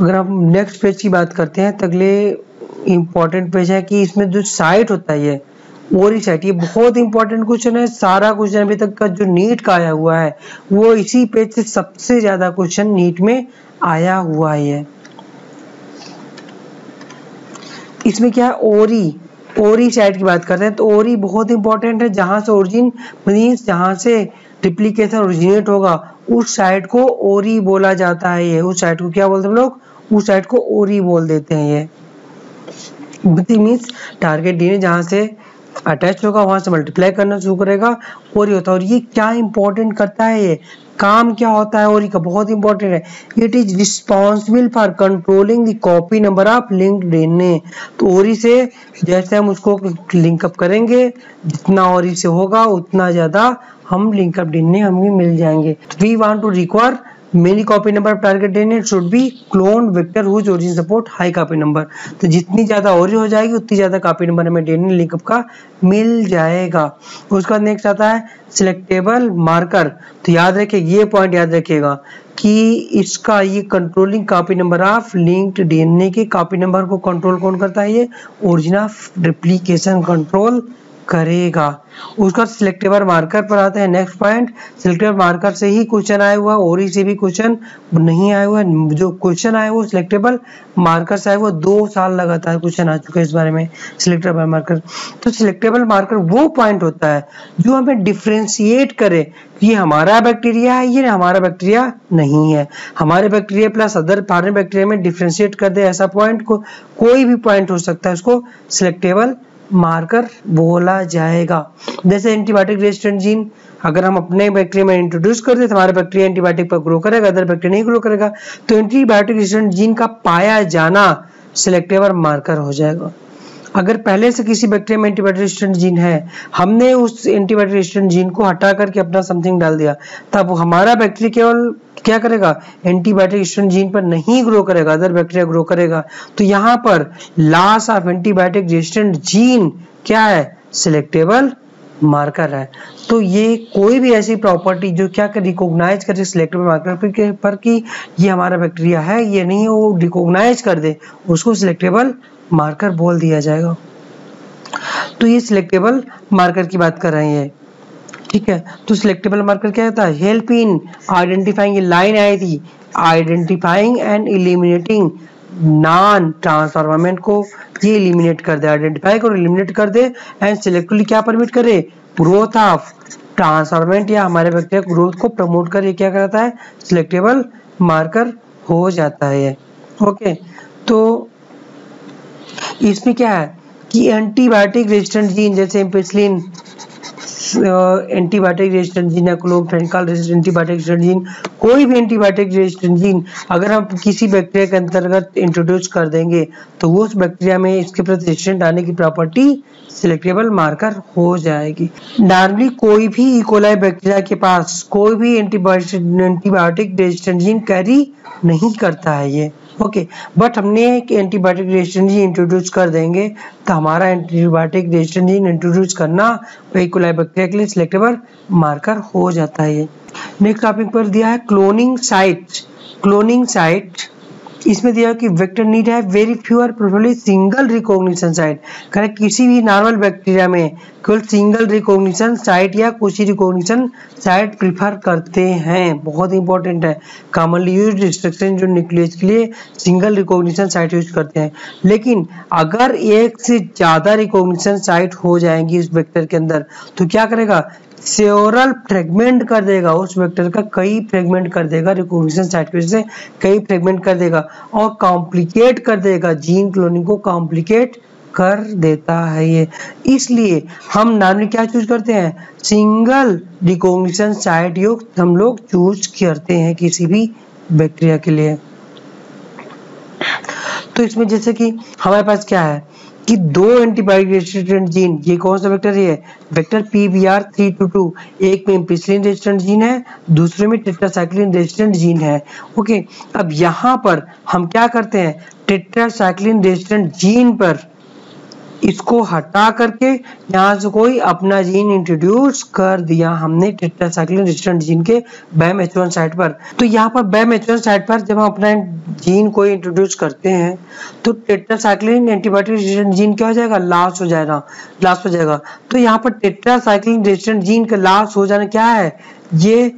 अगर हम नेक्स्ट पेज की बात करते हैं तो अगले इम्पोर्टेंट पेज है कि इसमें जो साइट होता है ये बोरोसिलाइट, ये बहुत इंपॉर्टेंट क्वेश्चन है। सारा क्वेश्चन अभी तक का जो नीट का आया हुआ है वो इसी पेज से सबसे ज्यादा क्वेश्चन नीट में आया हुआ है। इसमें क्या है, ओरी ओरिसाइट की बात करते हैं तो ओरी बहुत इंपॉर्टेंट है। जहां से ओरिजिन मीन्स जहां से रिप्लिकेशन ओरिजिनेट होगा उस साइट को ओरी बोला जाता है। ये उस साइट को क्या बोलते हैं लोग, उस साइट को ओरी बोल देते हैं। ये मीन्स टारगेट डीएनए जहां से अटैच होगा वहां से मल्टीप्लाई करना शुरू करेगा, ओरी होता है। और ये क्या इंपॉर्टेंट करता है, ये काम क्या होता है ओरी का, बहुत इंपॉर्टेंट है। It is responsible for controlling the copy number of linked DNA. तो ओरी से जैसे हम उसको लिंकअप करेंगे, जितना ओरी से होगा उतना ज्यादा हम लिंकअप डीएनए हमें मिल जाएंगे। We want to require many copy number of target DNA should be clone vector whose origin support high copy number. तो जितनी ज्यादा ओरी हो जाएगी उतनी ज्यादा कॉपी नंबर हमें डीएनए लिंकअप का मिल जाएगा। उसका नेक्स्ट आता है सिलेक्टेबल मार्कर। तो याद रखिए ये पॉइंट याद रखिएगा कि इसका ये controlling copy number of linked DNA के कॉपी नंबर को कंट्रोल कौन करता है, ये ओरिजिन ऑफ रिप्लिकेशन कंट्रोल करेगा। उसका सिलेक्टेबल मार्कर पर आते हैं नेक्स्ट पॉइंट। सिलेक्टेबल मार्कर से ही क्वेश्चन आया हुआ, ओरी से भी क्वेश्चन नहीं आया हुआ। जो क्वेश्चन आया वो सिलेक्टेबल मार्कर से आया हुआ, दो साल लगातार क्वेश्चन आ चुके हैं इस बारे में सिलेक्टेबल मार्कर। तो सिलेक्टेबल मार्कर वो पॉइंट होता है जो हमें डिफ्रेंशिएट करे कि ये हमारा बैक्टीरिया है, ये हमारा बैक्टीरिया नहीं है। हमारे bacteria plus other foreign bacteria में डिफ्रेंशिएट कर दे, ऐसा पॉइंट को कोई भी पॉइंट हो सकता है, उसको सिलेक्टेबल मार्कर बोला जाएगा। जैसे एंटीबायोटिक रेजिस्टेंट जीन अगर हम अपने बैक्टीरिया में इंट्रोड्यूस कर दे तो हमारा बैक्टीरिया एंटीबायोटिक पर ग्रो करेगा, अदर बैक्टीरिया नहीं ग्रो करेगा। तो एंटीबायोटिक रेजिस्टेंट जीन का पाया जाना सिलेक्टेबल मार्कर हो जाएगा। अगर पहले से किसी बैक्टीरिया में एंटीबायोटिक रेजिस्टेंट जीन है, हमने उस एंटीबायोटिक रेजिस्टेंट जीन को हटा करके अपना समथिंग डाल दिया, तब हमारा बैक्टीरिया केवल क्या करेगा, एंटीबायोटिक रेजिस्टेंट जीन पर नहीं ग्रो करेगा, अदर बैक्टीरिया ग्रो करेगा। तो यहाँ पर loss of antibiotic resistant gene क्या है, सिलेक्टेबल मार्कर है। तो ये कोई भी ऐसी प्रॉपर्टी जो क्या कर रिकॉग्नाइज करे सिलेक्टेबल मार्कर पर कि ये हमारा बैक्टीरिया है ये नहीं, वो रिकॉग्नाइज कर दे, उसको सिलेक्टेबल मार्कर बोल दिया जाएगा। तो ये सिलेक्टेबल मार्कर की बात कर रहे हैं, ठीक है। तो सिलेक्टेबल मार्कर क्या होता है, हेल्प इन आइडेंटिफाइंग, ये लाइन आई थी, identifying and eliminating non transformant को ये इलिमिनेट कर दे, आइडेंटिफाई कर इलिमिनेट कर दे एंड सिलेक्टिवली क्या परमिट करे, ग्रोथ ऑफ ट्रांसफॉर्मेंट या हमारे बैक्टीरिया ग्रोथ को प्रमोट कर, ये क्या करता है, सिलेक्टेबल मार्कर हो जाता है। ओके, तो इसमें क्या है कि एंटीबायोटिक रेजिस्टेंट जीन जैसे एम्पिसिलिन एंटीबायोटिक रेजिस्टेंट जीन या chloramphenicol resistant antibiotic resistant gene, कोई भी एंटीबायोटिक रेजिस्टेंट जीन अगर हम किसी बैक्टीरिया के अंतर्गत इंट्रोड्यूस कर देंगे तो वो उस बैक्टीरिया में इसके प्रति रेजिस्टेंट आने की प्रॉपर्टी सिलेक्टेबल मार्कर हो जाएगी। नॉर्मली कोई भी ई कोलाई बैक्टीरिया के पास कोई भी एंटीबायोटिक रेजिस्टेंट जीन कैरी नहीं करता है ये, ओके okay, बट हमने एक एंटीबायोटिक रेजिस्टेंट जीन इंट्रोड्यूस कर देंगे तो हमारा एंटीबायोटिक रेजिस्टेंट जीन इंट्रोड्यूस करना ई कोलाई बैक्टीरिया के लिए सिलेक्टेबल मार्कर हो जाता है। नेक्स्ट टॉपिक पर दिया है क्लोनिंग साइट। क्लोनिंग साइट इसमें दिया है कि वेक्टर नीड है वेरी फ्यू और probably single recognition site. Correct, किसी भी नॉर्मल बैक्टीरिया में केवल सिंगल रिकॉग्निशन साइट या कुछ ही रिकॉग्निशन साइट प्रिफर करते हैं, बहुत इंपॉर्टेंट है। कॉमनली यूज इंस्ट्रक्शन जो न्यूक्लियस के लिए सिंगल रिकॉग्निशन साइट यूज करते हैं, लेकिन अगर एक से ज्यादा रिकॉग्निशन साइट हो जाएंगी इस वेक्टर के अंदर तो क्या करेगा, सेरल फ्रेगमेंट कर देगा, उस वेक्टर का कई फ्रेगमेंट कर देगा, रिकॉग्निशन साइट की वजह से कई फ्रेगमेंट कर देगा और कॉम्प्लिकेट कर देगा, जीन क्लोनिंग को कॉम्प्लिकेट कर देता है ये। इसलिए हम नॉर्मली क्या चूज करते हैं, सिंगल रिकॉग्निशन साइट युक्त हम लोग चूज करते हैं किसी भी बैक्टीरिया के लिए। तो इसमें जैसे कि हमारे पास क्या है कि दो एंटीबायोटिक रेजिस्टेंट जीन, ये कौन सा वेक्टर है, vector P B R three two two, एक में एम्पिसिलिन रेजिस्टेंट जीन है, दूसरे में टेट्रासाइक्लिन रेजिस्टेंट जीन है। ओके, अब यहाँ पर हम क्या करते हैं, टेट्रासाइक्लिन रेजिस्टेंट जीन पर इसको हटा करके यहाँ से कोई अपना जीन इंट्रोड्यूस कर दिया हमने टेट्रासाइक्लिन रेजिस्टेंट जीन के बैम एच वन साइट पर। तो यहाँ पर बैम एच वन साइट पर जब हम अपना जीन कोई इंट्रोड्यूस करते हैं तो टेट्रासाइक्लिन एंटीबायोटिक रेजिस्टेंट जीन क्या हो जाएगा, लॉस हो जाएगा, लॉस हो जाएगा। तो यहाँ पर टेट्रासाइक्लिन रेजिस्टेंट जीन का लॉस हो जाना क्या है, ये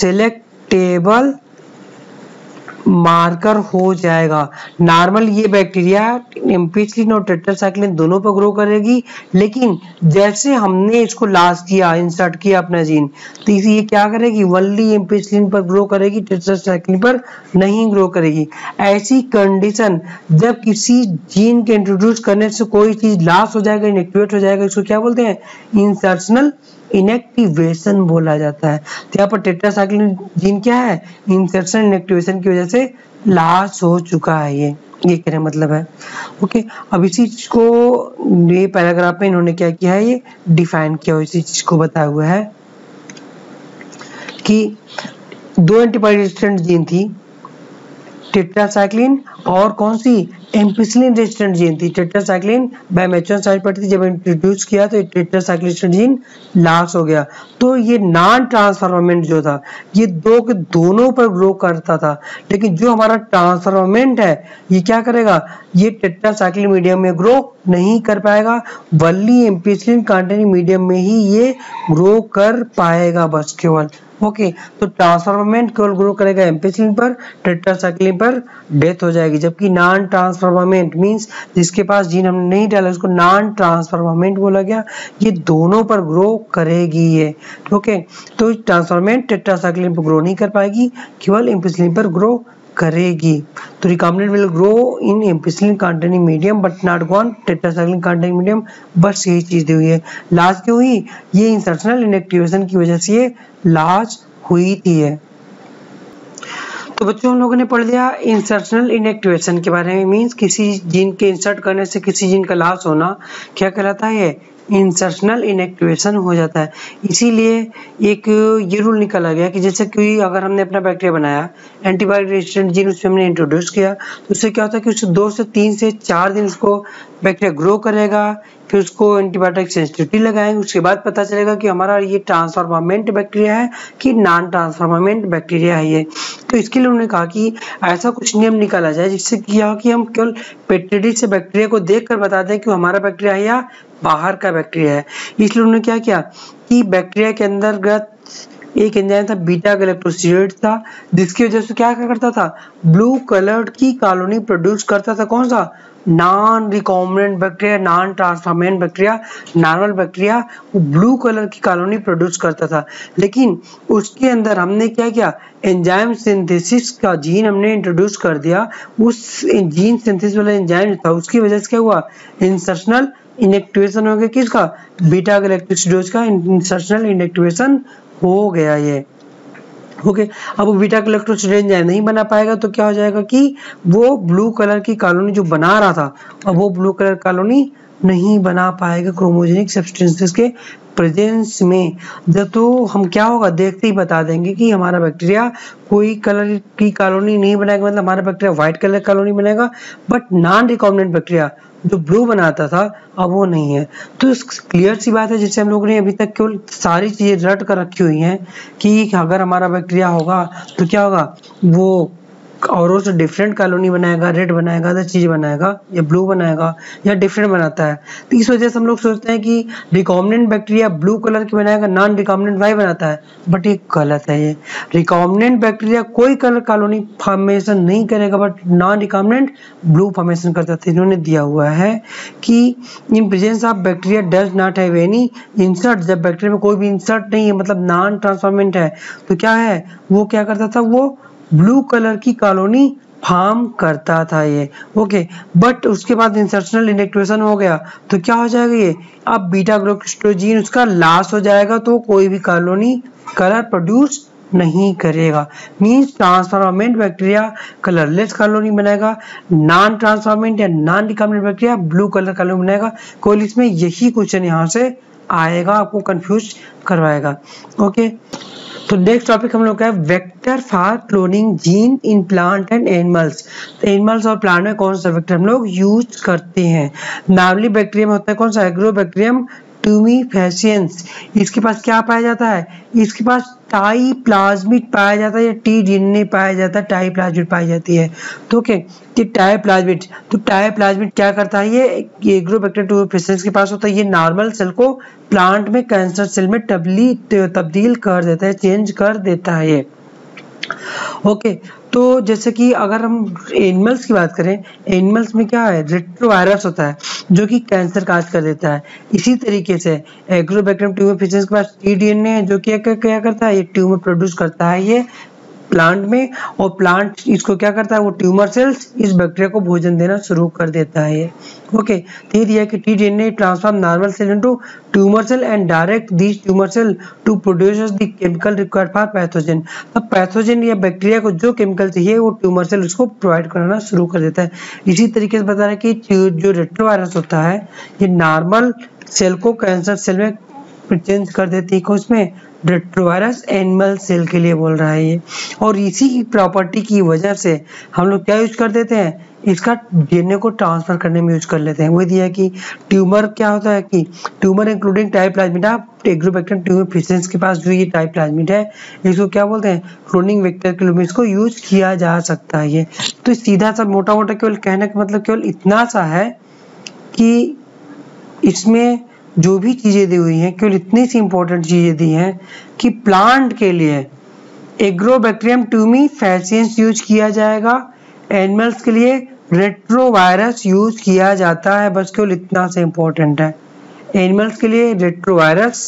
सेलेक्टेबल मार्कर हो जाएगा। नॉर्मल ये बैक्टीरिया एम्पिसिलिन और टेट्रासाइक्लिन दोनों पर ग्रो करेगी, लेकिन जैसे हमने इसको लास्ट किया, इंसर्ट किया अपना जीन, तो इसी ये क्या करेगी, वनली एम्पिसिलिन पर ग्रो करेगी, टेट्रासाइक्लिन पर नहीं ग्रो करेगी। ऐसी कंडीशन जब किसी जीन के इंट्रोड्यूस करने से कोई चीज लास्ट हो जाएगा, इनएक्टिवेट हो जाएगा, इसको क्या बोलते हैं, इंसर्शनल इनएक्टिवेशन बोला जाता है। तो यहाँ पर टेट्रासाइक्लिन जीन क्या है, इंसर्शन इनएक्टिवेशन की वजह से लॉस हो चुका है, ये ये कहने मतलब है। ओके, अब इसी चीज को ये पैराग्राफ में इन्होंने क्या किया है, ये डिफाइन किया हुआ, इसी चीज को बताया हुआ है कि दो एंटीबायोटिक रेजिस्टेंट जीन थी टेट्रासाइक्लिन, और कौन सी एम्पिसिलिन रेजिस्टेंट जीन थी। Tetracycline bam H one site पर थी, जब इंट्रोड्यूस किया तो टेट्रासाइक्लिन रेजिस्टेंट जीन लॉस हो गया। तो ये नॉन ट्रांसफॉर्मेंट जो था ये दो के दोनों पर ग्रो करता था, लेकिन जो हमारा ट्रांसफॉर्मेंट है ये क्या करेगा, ये टेट्रासाइक्लिन मीडियम में ग्रो नहीं कर पाएगा, वनली एम्पिसिलिन कंटेनिंग मीडियम में ही ये ग्रो कर पाएगा बस केवल। ओके okay, तो ट्रांसफॉर्मेंट केवल ग्रो करेगा एम्पिसिलिन पर, टेट्रासाइक्लिन पर डेथ हो जाएगी। जबकि नॉन ट्रांसफॉर्मेंट मींस जिसके पास जीन हमने नहीं डाला उसको नॉन ट्रांसफॉर्मेंट बोला गया, ये दोनों पर ग्रो करेगी ये। ओके okay, तो ट्रांसफॉर्मेंट टेट्रासाइक्लिन पर ग्रो नहीं कर पाएगी, केवल एम्पिसिलिन पर ग्रो करेगी। तो recombinant will grow in ampicillin containing medium but not gone tetracycline containing medium, बस यही चीज दी हुई है। लास्ट क्यों हुई, ये इंसर्शनल इनएक्टिवेशन की वजह से ये लास्ट हुई थी है। तो बच्चों हम लोगों ने पढ़ लिया इंसर्शनल इनएक्टिवेशन के बारे में, मीन्स किसी जीन के इंसर्ट करने से किसी जीन का लॉस होना क्या कहलाता है, इंसर्शनल इनएक्टिवेशन हो जाता है। इसीलिए एक ये रूल निकाला गया कि जैसे कि अगर हमने अपना बैक्टीरिया बनाया, एंटीबायोटिक रेजिस्टेंट जीन उसमें हमने इंट्रोड्यूस किया, तो उससे क्या होता है कि उससे दो से तीन से चार दिन उसको बैक्टीरिया ग्रो करेगा, फिर उसको एंटीबायोटिक सेंसिटिविटी लगाएंगे, उसके बाद पता चलेगा कि हमारा ये ट्रांसफॉर्मेंट बैक्टीरिया है कि नॉन ट्रांसफॉर्मेंट बैक्टीरिया है ये। तो इसके लिए उन्होंने कहा कि ऐसा कुछ नियम निकाला जाए जिससे क्या हो कि हम केवल पेट्री डिश से बैक्टीरिया को देख कर बता दें कि हमारा बैक्टीरिया है या बाहर का बैक्टीरिया है। इसलिए उन्होंने क्या किया कि बैक्टीरिया के अंतर्गत एक एंजाइम था बीटा गैलेक्टोसिडेज था, जिसकी वजह से क्या करता था, ब्लू कलर की कॉलोनी प्रोड्यूस करता था। कौन सा, non recombinant bacteria, non transformant bacteria, normal bacteria वो ब्लू कलर की कॉलोनी प्रोड्यूस करता था। लेकिन उसके अंदर हमने क्या किया, एंजाइम सिंथेसिस का जीन हमने इंट्रोड्यूस कर दिया। उस जीन सिंथेसिस वाला एंजाइम था, उसकी वजह से क्या हुआ, इंसर्शनल इनएक्टिवेशन हो गया। किसका, बीटा गैलेक्टोसिडेज का इंसर्शनल इनएक्टिवेशन हो गया ये। ओके okay, अब बीटा गैलेक्टोसिडेज एंजाइम नहीं बना पाएगा तो क्या हो जाएगा कि वो ब्लू कलर की कॉलोनी जो बना रहा था, अब वो ब्लू कलर कॉलोनी नहीं बना पाएगा क्रोमोजेनिक सब्सटेंसेस के प्रेजेंस में। जब तो हम क्या होगा देखते ही बता देंगे कि हमारा बैक्टीरिया कोई कलर की कॉलोनी नहीं बनाएगा, मतलब हमारा बैक्टीरिया व्हाइट कलर कॉलोनी बनाएगा, बट नॉन रिकॉम्बिनेंट बैक्टीरिया जो ब्लू बनाता था अब वो नहीं है। तो क्लियर सी बात है, जैसे हम लोगों ने अभी तक केवल सारी चीजें रट कर रखी हुई हैं कि अगर हमारा बैक्टीरिया होगा तो क्या होगा, वो औरों से डिफरेंट कॉलोनी बनाएगा, रेड बनाएगा, अदर चीज बनाएगा या ब्लू बनाएगा या डिफरेंट बनाता है। तो इस वजह से हम लोग सोचते हैं कि रिकॉम्बिनेंट बैक्टीरिया ब्लू कलर की बनाएगा, नॉन रिकॉम्बिनेंट वाई बनाता है, बट ये गलत है। ये रिकॉम्बिनेंट बैक्टीरिया कोई कलर कॉलोनी फॉर्मेशन नहीं करेगा, but non recombinant blue formation करता था। इन्होंने दिया हुआ है कि in presence of bacteria does not have any insert, जब बैक्टीरिया में कोई भी इंसर्ट नहीं है मतलब नॉन ट्रांसफॉर्मेंट है, तो क्या है वो क्या करता था, वो ब्लू कलर की कॉलोनी फॉर्म करता था ये। ओके, बट उसके बाद इंसर्शनल इनएक्टिवेशन हो गया तो क्या हो जाएगा ये, अब बीटा ग्लूकोस्ट्रोजीन उसका लॉस हो जाएगा, तो कोई भी कॉलोनी कलर प्रोड्यूस नहीं करेगा। Means transformant bacteria colourless colony बनाएगा, नॉन ट्रांसफॉर्मेंट या non recombinant bacteria blue colour colony बनाएगा। कोई इसमें यही क्वेश्चन यहाँ से आएगा, आपको कंफ्यूज करवाएगा। ओके, तो नेक्स्ट टॉपिक हम लोग का है vector for cloning gene in plant and animals. तो एनिमल्स और प्लांट में कौन सा वेक्टर हम लोग यूज करते हैं? नावली बैक्टीरियम होता है कौन सा? एग्रोबैक्टीरियम ट्यूमिफेशियंस। इसके पास क्या पाया जाता है? इसके पास टाई प्लाज्मिट पाया जाता है या टी डीएनए पाया जाता है, टाई प्लाज्मिट पाई जाती है। तो ओके कि टाई प्लाज्मिट, तो टाई प्लाज्मिट क्या करता है? ये एग्रोबैक्टीरियम ट्यूमिफेशियंस के पास होता है। ये नॉर्मल सेल को प्लांट में कैंसर सेल में तबली तब्दील कर देता है, चेंज कर देता है ये। ओके तो जैसे कि अगर हम एनिमल्स की बात करें, एनिमल्स में क्या है? रेट्रोवायरस होता है जो कि कैंसर काज कर देता है। इसी तरीके से एग्रोबैक्टीरियम ट्यूमिफेशियंस के पास टीडीएनए है जो कि क्या करता है? ये ट्यूमर प्रोड्यूस करता है ये प्लांट में, और प्लांट इसको क्या करता है? वो ट्यूमर सेल्स इस बैक्टीरिया को भोजन देना शुरू कर देता है ये। ओके तो ये दिया कि T D N A transform normal cell into tumour cell and direct this tumour cell to produce the chemical required for pathogen. अब पैथोजन या बैक्टीरिया को जो केमिकल चाहिए वो ट्यूमर सेल उसको प्रोवाइड कराना शुरू कर देता है। इसी तरीके से बता रहा है कि जो रेट्रोवायरस होता है ये नॉर्मल सेल को कैंसर सेल में चेंज कर देती है, उसमें रेट्रोवायरस एनिमल सेल के लिए बोल रहा है ये। और इसी की प्रॉपर्टी की वजह से हम लोग क्या यूज कर देते हैं? इसका डीएनए को ट्रांसफर करने में यूज कर लेते हैं। वही दिया कि ट्यूमर क्या होता है कि ट्यूमर इंक्लूडिंग टाई प्लाज्मिड। आप एग्रोबैक्टीरियम ट्यूमिफेशियंस के पास जो ये टाई प्लाज्मिड है इसको क्या बोलते हैं? क्लोनिंग वेक्टर के रूप में इसको यूज किया जा सकता है ये। तो सीधा सा मोटा मोटा केवल कहने का मतलब केवल इतना सा है कि इसमें जो भी चीजें दी हुई हैं केवल इतनी सी इंपॉर्टेंट चीजें दी हैं कि प्लांट के लिए एग्रोबैक्टीरियम ट्यूमिफेशियंस यूज किया जाएगा, एनिमल्स के लिए रेट्रोवायरस यूज किया जाता है, बस केवल इतना से इंपॉर्टेंट है। एनिमल्स के लिए रेट्रोवायरस,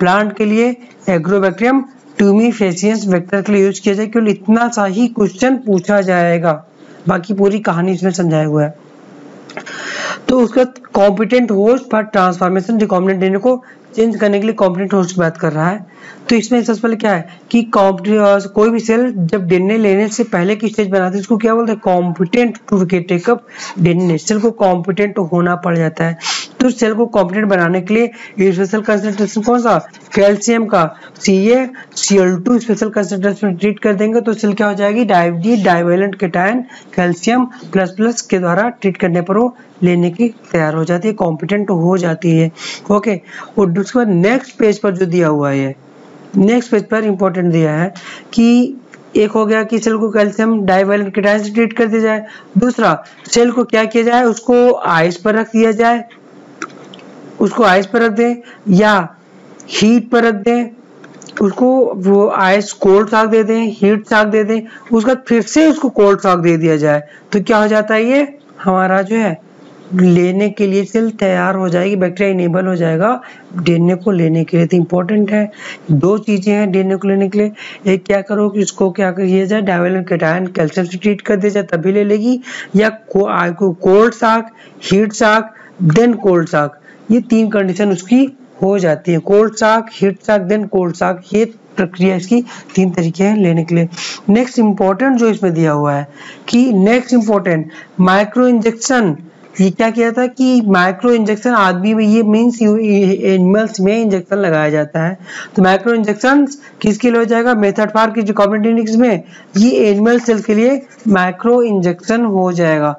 प्लांट के लिए एग्रोबैक्टीरियम ट्यूमिफेशियंस वेक्टर के लिए यूज किया जाए, केवल इतना सा ही क्वेश्चन पूछा जाएगा, बाकी पूरी कहानी इसमें समझाया हुआ है। तो उसका कॉम्पिटेंट होस्ट पर ट्रांसफॉर्मेशन, रिकॉम्बिनेंट डीएनए को चेंज करने के लिए कॉम्पिटेंट होस्ट की बात कर रहा है। तो इसमें सबसे पहले क्या है कि कोई भी सेल जब डीएनए लेने से पहले की स्टेज बनाती है इसको क्या बोलते हैं? Competent to take up DNA. Cell को कॉम्पिटेंट होना पड़ जाता है। तो सेल को कॉम्पिटेंट बनाने के लिए स्पेशल कंसंट्रेशन कौन सा? कैल्शियम का C A C L two special concentration treat कर देंगे तो सेल क्या हो जाएगी? Dive divalent cation calcium plus plus के द्वारा ट्रीट करने पर वो लेने की तैयार हो जाती है, कॉम्पिटेंट हो जाती है। ओके और उसके बाद नेक्स्ट पेज पर जो दिया हुआ है, नेक्स्ट पेज पर इंपॉर्टेंट दिया है कि एक हो गया कि सेल को कैल्शियम डाइवेलेंट केटायन से ट्रीट कर दिया जाए, दूसरा सेल को क्या किया जाए? उसको आइस पर रख दिया जाए, उसको आइस पर रख दें या हीट पर रख दें, उसको वो आइस कोल्ड शॉक दे दें, हीट शॉक दे दें, उसके बाद फिर से उसको कोल्ड शॉक दे दिया जाए तो क्या हो जाता है? ये हमारा जो है लेने के लिए सेल तैयार हो जाएगी, बैक्टीरिया इनेबल हो जाएगा डीएनए को लेने के लिए। तो इम्पोर्टेंट है दो चीजें हैं डीएनए को लेने के लिए, एक क्या करो कि इसको क्या किया जाए? डाइवेलेंट केटायन कैल्शियम से ट्रीट कर दिया जाए तभी ले लेगी, या को, cold shock, heat shock, then cold shock, ये तीन कंडीशन उसकी हो जाती है। Cold shock, heat shock, then cold shock, ये प्रक्रिया इसकी तीन तरीके हैं लेने के लिए। नेक्स्ट इम्पोर्टेंट जो इसमें दिया हुआ है कि नेक्स्ट इम्पोर्टेंट माइक्रो इंजेक्शन, ये क्या किया था कि माइक्रो इंजेक्शन आदमी में, ये मीन्स एनिमल्स में इंजेक्शन लगाया जाता है। तो माइक्रो इंजेक्शन किसके लिए हो जाएगा? मेथड फॉर की रिकॉम्बिनेंट यूनिट्स में ये एनिमल सेल के लिए माइक्रो इंजेक्शन हो जाएगा,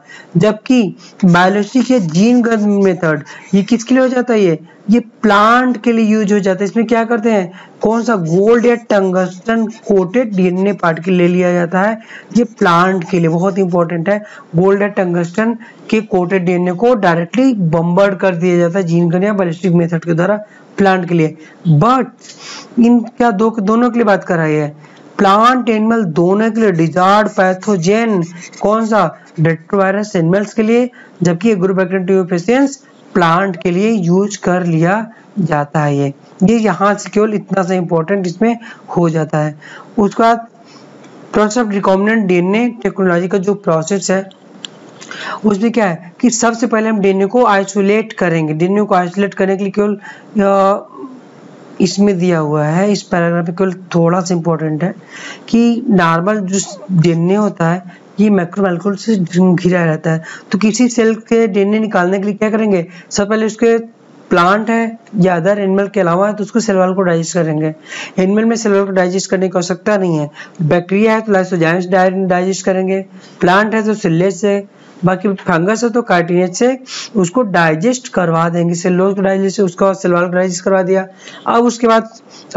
जबकि बायोलॉजिक या जीन गन मेथड ये किसके लिए हो जाता है? ये ये प्लांट के लिए यूज हो जाता है। इसमें क्या करते हैं? कौन सा? गोल्ड या टंगस्टन कोटेड डीएनए पार्ट के ले लिया जाता है, ये प्लांट के लिए बहुत इंपॉर्टेंट है। गोल्ड या टंगस्टन के कोटेड डीएनए को डायरेक्टली बम्बर्ड कर दिया जाता है जीन गन या बैलिस्टिक मेथड के द्वारा प्लांट के लिए। बट इन क्या दो दोनों के लिए बात कर रही है? प्लांट एनिमल दोनों के लिए डिजायर्ड पैथोजेन कौन सा? रेट्रोवायरस एनिमल्स के लिए, जबकि एग्रोबैक्टीरियम ट्यूमिफेशियंस प्लांट के लिए यूज कर लिया जाता है। ये ये यहाँ से केवल इतना सा इम्पोर्टेंट इसमें हो जाता है। उसके बाद process of रिकॉम्बिनेंट डीएनए technology का जो प्रोसेस है उसमें क्या है कि सबसे पहले हम डीएनए को आइसोलेट करेंगे। डीएनए को आइसोलेट करने के लिए केवल इसमें दिया हुआ है, इस पैराग्राफ में केवल थोड़ा सा इम्पोर्टेंट है कि नॉर्मल जो डीएनए होता है ये मैक्रोमोलेक्यूल से घिरा रहता है। तो किसी सेल के डीएनए निकालने के लिए क्या करेंगे? सबसे पहले उसके प्लांट है या अदर एनिमल के अलावा है तो उसको सेल वॉल को डाइजेस्ट करेंगे। एनिमल में सेल वॉल को डाइजेस्ट करने की आवश्यकता नहीं है। बैक्टीरिया है तो लाइसोजाइम्स डाइजेस्ट करेंगे, प्लांट है तो सिल्लेज से, बाकी फंगस है तो कार्टिनेज से उसको डाइजेस्ट करवा देंगे। सेल्यूलोज को डाइजेस्ट उसका सेल वॉल को डाइजेस्ट करवा दिया। अब उसके बाद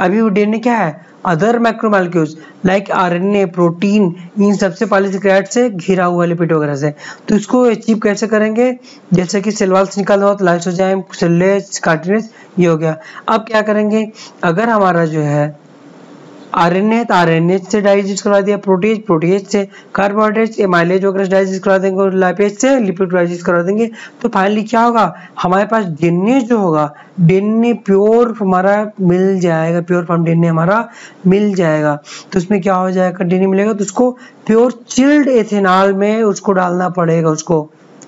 अभी डीएनए क्या है, other macromolecules like RNA, protein, इन सबसे पॉलीसेकेराइड से घिरा हुआ लिपिड वगैरह से। तो इसको अचीव कैसे करेंगे, जैसे कि सेल वॉल से निकाल हुआ तो लाइसोजाइम, सेल्यूलोज, कार्टिनेज, ये हो गया। अब क्या करेंगे, अगर हमारा जो है आरएनए तो आरएनए से डाइजेस्ट करवा दिया, प्रोटीज प्रोटीज से, कार्बोहाइड्रेट एमाइलेज वगैरह डाइजेस्ट करवा देंगे, लाइपेज से लिपिड डाइजेस्ट करवा देंगे। तो फाइनली क्या होगा, हमारे पास डीएनए जो होगा, डीएनए प्योर हमारा मिल जाएगा, प्योर फॉर्म डीएनए हमारा मिल जाएगा। तो उसमें क्या हो जाएगा, डीएनए मिलेगा तो उसको प्योर चिल्ड एथेनॉल में उसको डालना पड़ेगा उसको,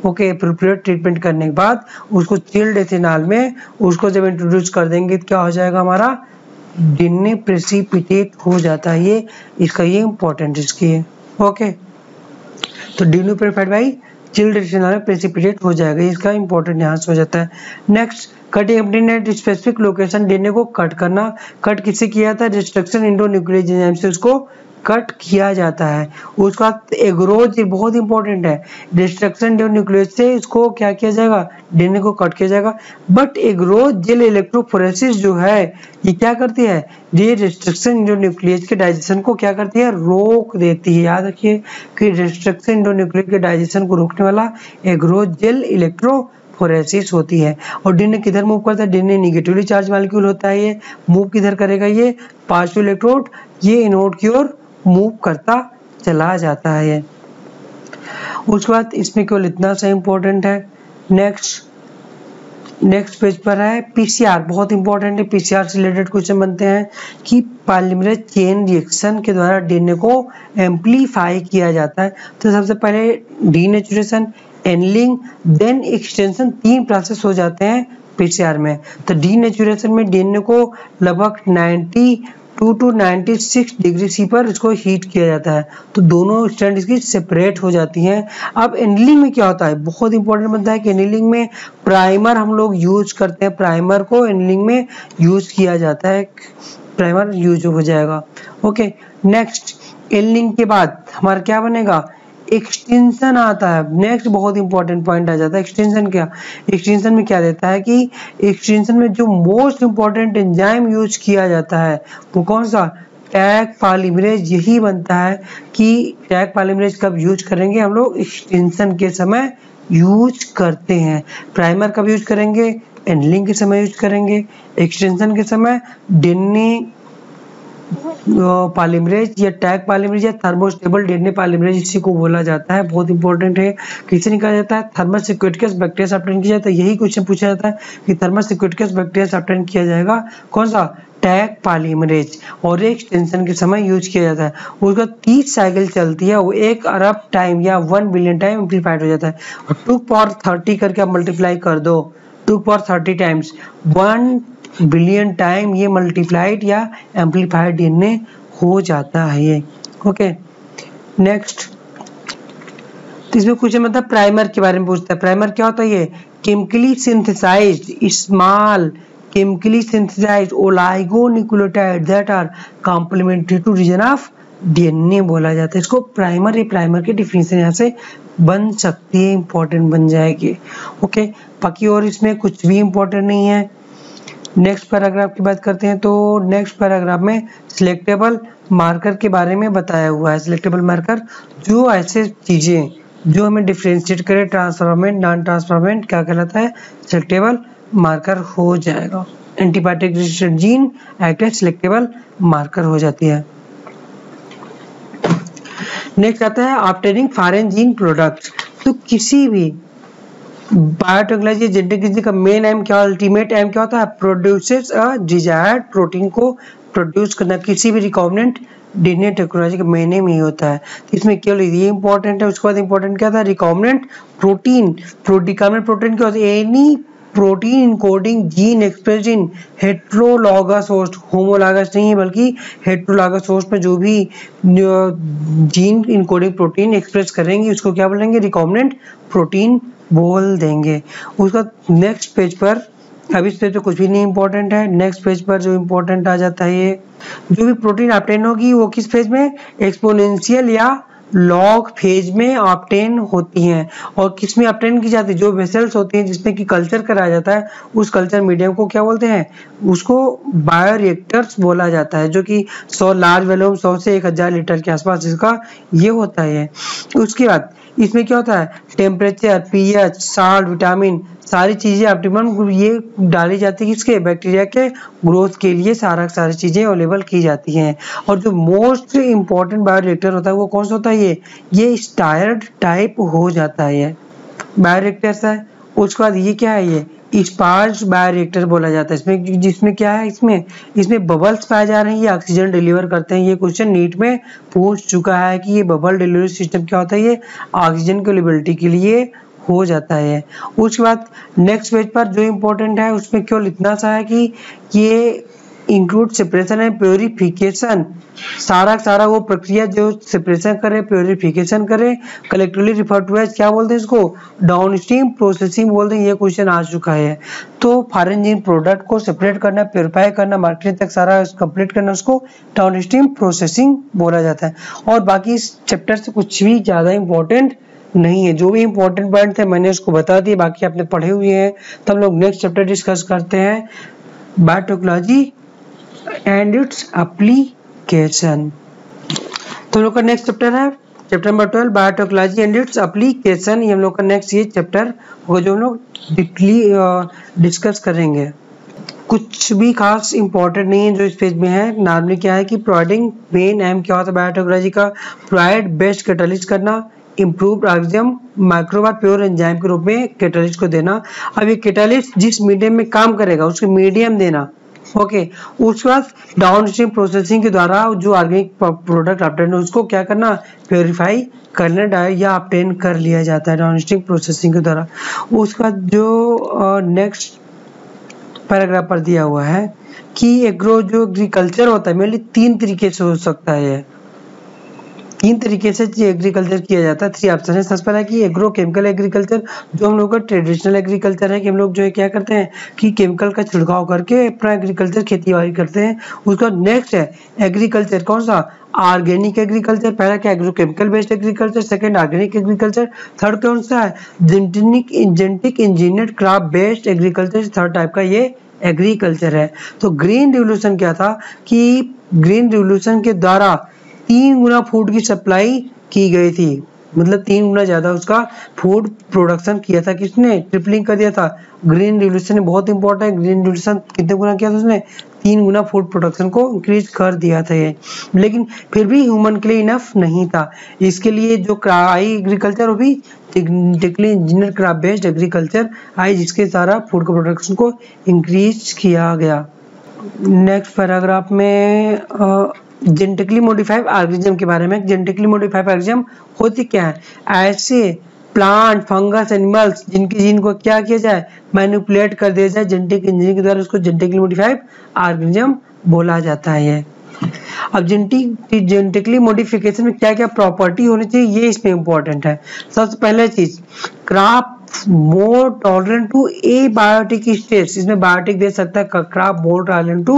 ओके, एप्रोप्रिएट ट्रीटमेंट करने के बाद उसको चिल्ड एथेनॉल में उसको जब इंट्रोड्यूस कर देंगे तो क्या हो जाएगा, हमारा डीएनए प्रेसिपिटेट हो जाता है। ये इसका ये इम्पोर्टेंट इसकी है, ओके। तो DNA preferred by chilled ethanol में प्रेसिपिटेट हो जाएगा, इसका इम्पोर्टेंट यहाँ से हो जाता है। Next, cutting DNA specific location, DNA को कट करना। कट किससे किया जाता है, डिस्ट्रक्शन इंडोन्यूक्लियस एंजाइम से उसको कट किया जाता है। उसका एग्रोज बहुत इंपॉर्टेंट है, डिस्ट्रक्शन न्यूक्लियस से इसको क्या किया जाएगा, डीएनए को कट किया जाएगा। बट एग्रोज जेल इलेक्ट्रोफोरेसिस जो है ये क्या करती है, ये डिस्ट्रक्शन इंडोन्यूक्लियस के डाइजेशन को क्या करती है, रोक देती है। याद रखिए कि डिस्ट्रक्शन इंडोन्यूक्लियस के डाइजेशन को रोकने वाला एग्रोज जेल इलेक्ट्रोफोरेसिस होती है। और डीएनए किधर मूव करता है, डीएनए निगेटिवली चार्ज मॉलिक्यूल होता है, ये मूव किधर करेगा, ये पॉजिटिव इलेक्ट्रोड ये एनोड की ओर मूव करता चला जाता है। उसके बाद इसमें केवल इतना सा इम्पोर्टेंट है। नेक्स्ट नेक्स्ट पेज पर है पीसीआर, बहुत इंपॉर्टेंट है। पीसीआर से रिलेटेड क्वेश्चन बनते हैं कि पॉलीमरेज चेन रिएक्शन के द्वारा डीएनए को एम्पलीफाई किया जाता है। तो सबसे पहले डीनेचुरेशन, एनलिंग, देन एक्सटेंशन, तीन प्रोसेस हो जाते हैं पीसीआर में। तो डीनेचुरेशन में डीएनए को लगभग ninety two to ninety six degree C पर इसको हीट किया जाता है, तो दोनों स्ट्रैंड इसकी सेपरेट हो जाती हैं। अब एनीलिंग में क्या होता है, बहुत इंपॉर्टेंट बनता है कि एनीलिंग में प्राइमर हम लोग यूज करते हैं, प्राइमर को एनीलिंग में यूज किया जाता है, प्राइमर यूज हो जाएगा, ओके। नेक्स्ट, एनीलिंग के बाद हमारा क्या बनेगा, एक्सटेंशन आता है। नेक्स्ट बहुत इंपॉर्टेंट पॉइंट आ जाता है एक्सटेंशन। क्या एक्सटेंशन में क्या देता है कि एक्सटेंशन में जो मोस्ट इंपॉर्टेंट एंजाइम यूज किया जाता है वो कौन सा, टैग पॉलीमरेज। यही बनता है कि टैग पॉलीमरेज कब यूज करेंगे, हम लोग एक्सटेंशन के समय यूज करते हैं। प्राइमर कब यूज करेंगे, एंडलिंग के समय यूज करेंगे। एक्सटेंशन के समय डीएनए पॉलीमरेज या टैग पॉलीमरेज या थर्मोस्टेबल डीएनए पॉलीमरेज इसी को बोला जाता है, बहुत इंपॉर्टेंट है। किसे निकाला जाता है, थर्मस सिक्विटकस बैक्टीरिया से ऑब्टेन किया जाता है। यही क्वेश्चन पूछा जाता है कि थर्मस सिक्विटकस बैक्टीरिया से ऑब्टेन किया जाएगा कौन सा, टैग पॉलीमरेज, और एक्सटेंशन के समय यूज किया जाता है। उसका तीस साइकिल चलती है, वो एक अरब टाइम या वन बिलियन टाइम एम्प्लीफाइड हो जाता है। और टू पावर थर्टी करके आप मल्टीप्लाई कर दो, two power thirty times, one billion time ये मल्टीप्लाइड या एम्पलीफाइड डीएनए हो जाता है ये, ओके। नेक्स्ट, तो इसमें कुछ मतलब प्राइमर के बारे में पूछता है। प्राइमर क्या होता है, ये chemically synthesised small chemically synthesised oligonucleotide that are complementary to region of DNA बोला जाता है इसको प्राइमर। ये प्राइमर की डिफिनेशन यहाँ से बन सकती है, इंपॉर्टेंट बन जाएगी, ओके। बाकी और इसमें कुछ भी इंपॉर्टेंट नहीं है। नेक्स्ट पैराग्राफ की बात करते हैं तो नेक्स्ट पैराग्राफ में सिलेक्टेबल मार्कर के बारे में बताया हुआ है। सिलेक्टेबल मार्कर जो ऐसे चीजें जो हमें डिफ्रेंशिएट करे, ट्रांसफॉर्मेंट, नॉन ट्रांसफॉर्मेंट, क्या कहलाता है, सिलेक्टेबल मार्कर हो जाएगा। Antibiotic resistant gene act as selectable marker हो जाती है। नेक्स्ट आता है ऑब्टेनिंग फॉरेन जीन प्रोडक्ट। तो किसी भी बायोटेक्नोलॉजी जेनेटिक्स का मेन एम क्या, अल्टीमेट एम क्या होता है, प्रोड्यूसेस अ डिजायर्ड प्रोटीन को प्रोड्यूस करना। किसी भी रिकॉम्बिनेंट डीएनए टेक्नोलॉजी का मेन एम ही होता है। इसमें केवल ये इंपॉर्टेंट है। उसके बाद इंपॉर्टेंट क्या था, रिकॉम्बिनेंट प्रोटीन। रिकॉम्बिनेंट प्रोटीन क्या होता है, any protein encoding gene expressed in heterologous host, homologous नहीं है बल्कि हेट्रोलॉगस होस्ट में जो भी जीन इनकोडिंग प्रोटीन एक्सप्रेस करेंगे उसको क्या बोलेंगे, रिकॉम्बिनेंट प्रोटीन बोल देंगे। उसका नेक्स्ट पेज पर अब इससे तो कुछ भी नहीं इम्पोर्टेंट है। नेक्स्ट पेज पर जो इम्पोर्टेंट आ जाता है ये जो भी प्रोटीन ऑब्टेन होगी वो किस फेज में, एक्सपोनेंशियल या लॉग फेज में ऑब्टेन होती हैं। और किस में ऑब्टेन की जाती है, जो वेसल्स होती हैं जिसमें कि कल्चर कराया जाता है उस कल्चर मीडियम को क्या बोलते हैं, उसको बायोरिएक्टर्स बोला जाता है, जो कि सौ लार्ज वॉल्यूम सौ से एक हज़ार लीटर के आसपास इसका ये होता है। उसके बाद इसमें क्या होता है, टेम्परेचर, पीएच, साल्ट, विटामिन, सारी चीज़ें ऑप्टिमम ये डाली जाती है इसके बैक्टीरिया के ग्रोथ के लिए, सारा सारी चीज़ें अवेलेबल की जाती हैं। और जो मोस्ट इम्पॉर्टेंट बायोरिएक्टर होता है वो कौन सा होता है, ये ये स्टायर्ड टाइप हो जाता है बायोरिएक्टर्स है। उसके बाद ये क्या है, ये स्पार्ज बायोरिएक्टर बोला जाता है। इसमें जिसमें क्या है, इसमें इसमें बबल्स पाए जा रहे हैं, ये ऑक्सीजन डिलीवर करते हैं। ये क्वेश्चन नीट में पूछ चुका है कि ये बबल डिलीवरी सिस्टम क्या होता है, ये ऑक्सीजन की अवेलेबिलिटी के लिए हो जाता है। उसके बाद नेक्स्ट पेज पर जो इम्पोर्टेंट है उसमें केवल इतना सा है कि ये इंक्लूड सेपरेशन एंड प्योरीफिकेशन, सारा सारा वो प्रक्रिया जो सेपरेशन करे, प्योरीफिकेशन करे, कलेक्टिवली रिफर टू एज क्या बोलते हैं इसको, डाउनस्ट्रीम प्रोसेसिंग बोलते हैं। ये क्वेश्चन आ चुका है। तो फॉरेन प्रोडक्ट को सेपरेट करना, प्योरीफाई करना, मार्केटिंग तक सारा कंप्लीट करना, उसको डाउनस्ट्रीम प्रोसेसिंग बोला जाता है। और बाकी इस चैप्टर से कुछ भी ज़्यादा इंपॉर्टेंट नहीं है, जो भी इंपॉर्टेंट पॉइंट थे मैंने उसको बता दिए, बाकी आपने पढ़े हुए हैं। तो हम लोग नेक्स्ट चैप्टर डिस्कस करते हैं, बायोटेक्नोलॉजी एंड इट्स एप्लीकेशन। तो हम लोग का नेक्स्ट चैप्टर है chapter number twelve, biotechnology and its application. ये हम लोग का नेक्स्ट ये चैप्टर होगा जो हम लोग डिस्कस करेंगे। कुछ भी खास इंपॉर्टेंट नहीं है जो इस पेज में है। नॉर्मली क्या है कि प्रोवाइडिंग मेन एम क्या होता है बायोटेक्नोलॉजी का, प्रोवाइड बेस्ट कैटलिस्ट करना, improved oxygen microbe pure enzyme के रूप में कैटलिस्ट को देना। अब ये कैटलिस्ट जिस मीडियम में काम करेगा उसके मीडियम देना, ओके okay. उसके बाद डाउनस्ट्रीम प्रोसेसिंग के द्वारा जो ऑर्गेनिक प्रोडक्ट ऑब्टेन हो उसको क्या करना, प्योरीफाई करना, डाय या ऑब्टेन कर लिया जाता है डाउनस्ट्रीम प्रोसेसिंग के द्वारा। उसके बाद जो नेक्स्ट पैराग्राफ पर दिया हुआ है कि एग्रो जो एग्रीकल्चर होता है मेनली तीन तरीके से हो सकता है, तीन तरीके से एग्रीकल्चर किया जाता है। थ्री ऑप्शन है। सबसे पहला है कि एग्रो केमिकल एग्रीकल्चर, जो हम लोग का ट्रेडिशनल एग्रीकल्चर है कि हम लोग जो है क्या करते हैं कि केमिकल का छिड़काव करके अपना एग्रीकल्चर खेती बाड़ी करते हैं। उसका नेक्स्ट है एग्रीकल्चर कौन सा, ऑर्गेनिक एग्रीकल्चर। पहला क्या, agro chemical based agriculture, second organic agriculture, third कौन सा है, genetic genetic engineered crop based agriculture, third type का ये एग्रीकल्चर है। तो ग्रीन रिवोल्यूशन क्या था कि ग्रीन रिवोल्यूशन के द्वारा तीन गुना फूड की सप्लाई की गई थी, मतलब तीन गुना ज्यादा उसका फूड प्रोडक्शन किया था। किसने ट्रिपलिंग कर दिया था, ग्रीन रिवोल्यूशन ने। बहुत इंपॉर्टेंट है, ग्रीन रिवोल्यूशन कितने गुना किया था उसने, तीन गुना फूड प्रोडक्शन को इंक्रीज कर दिया था ये। लेकिन फिर भी ह्यूमन के लिए इनफ नहीं था, इसके लिए जो आई एग्रीकल्चर वो भी technically engineer crop based agriculture आई, जिसके सारा फूड प्रोडक्शन को इंक्रीज किया गया। नेक्स्ट पैराग्राफ में आ, जेनेटिकली मॉडिफाइड ऑर्गेनिज्म के बारे में। जेनेटिकली मॉडिफाइड ऑर्गेनिज्म होती क्या है, ऐसे प्लांट, फंगस, एनिमल्स जिनके जीन को क्या किया जाए, मैनिपुलेट कर दिया जाए जेनेटिक इंजीनियरिंग के द्वारा, उसको जेनेटिकली मॉडिफाइड ऑर्गेनिज्म बोला जाता है। अब जेनेटिक जेनेटिकली मॉडिफिकेशन में क्या क्या प्रॉपर्टी होनी चाहिए ये इसमें इम्पोर्टेंट है। सबसे पहला चीज, crop more tolerant to A biotic stress, इसमें बायोटिक दे सकता है, crop more tolerant to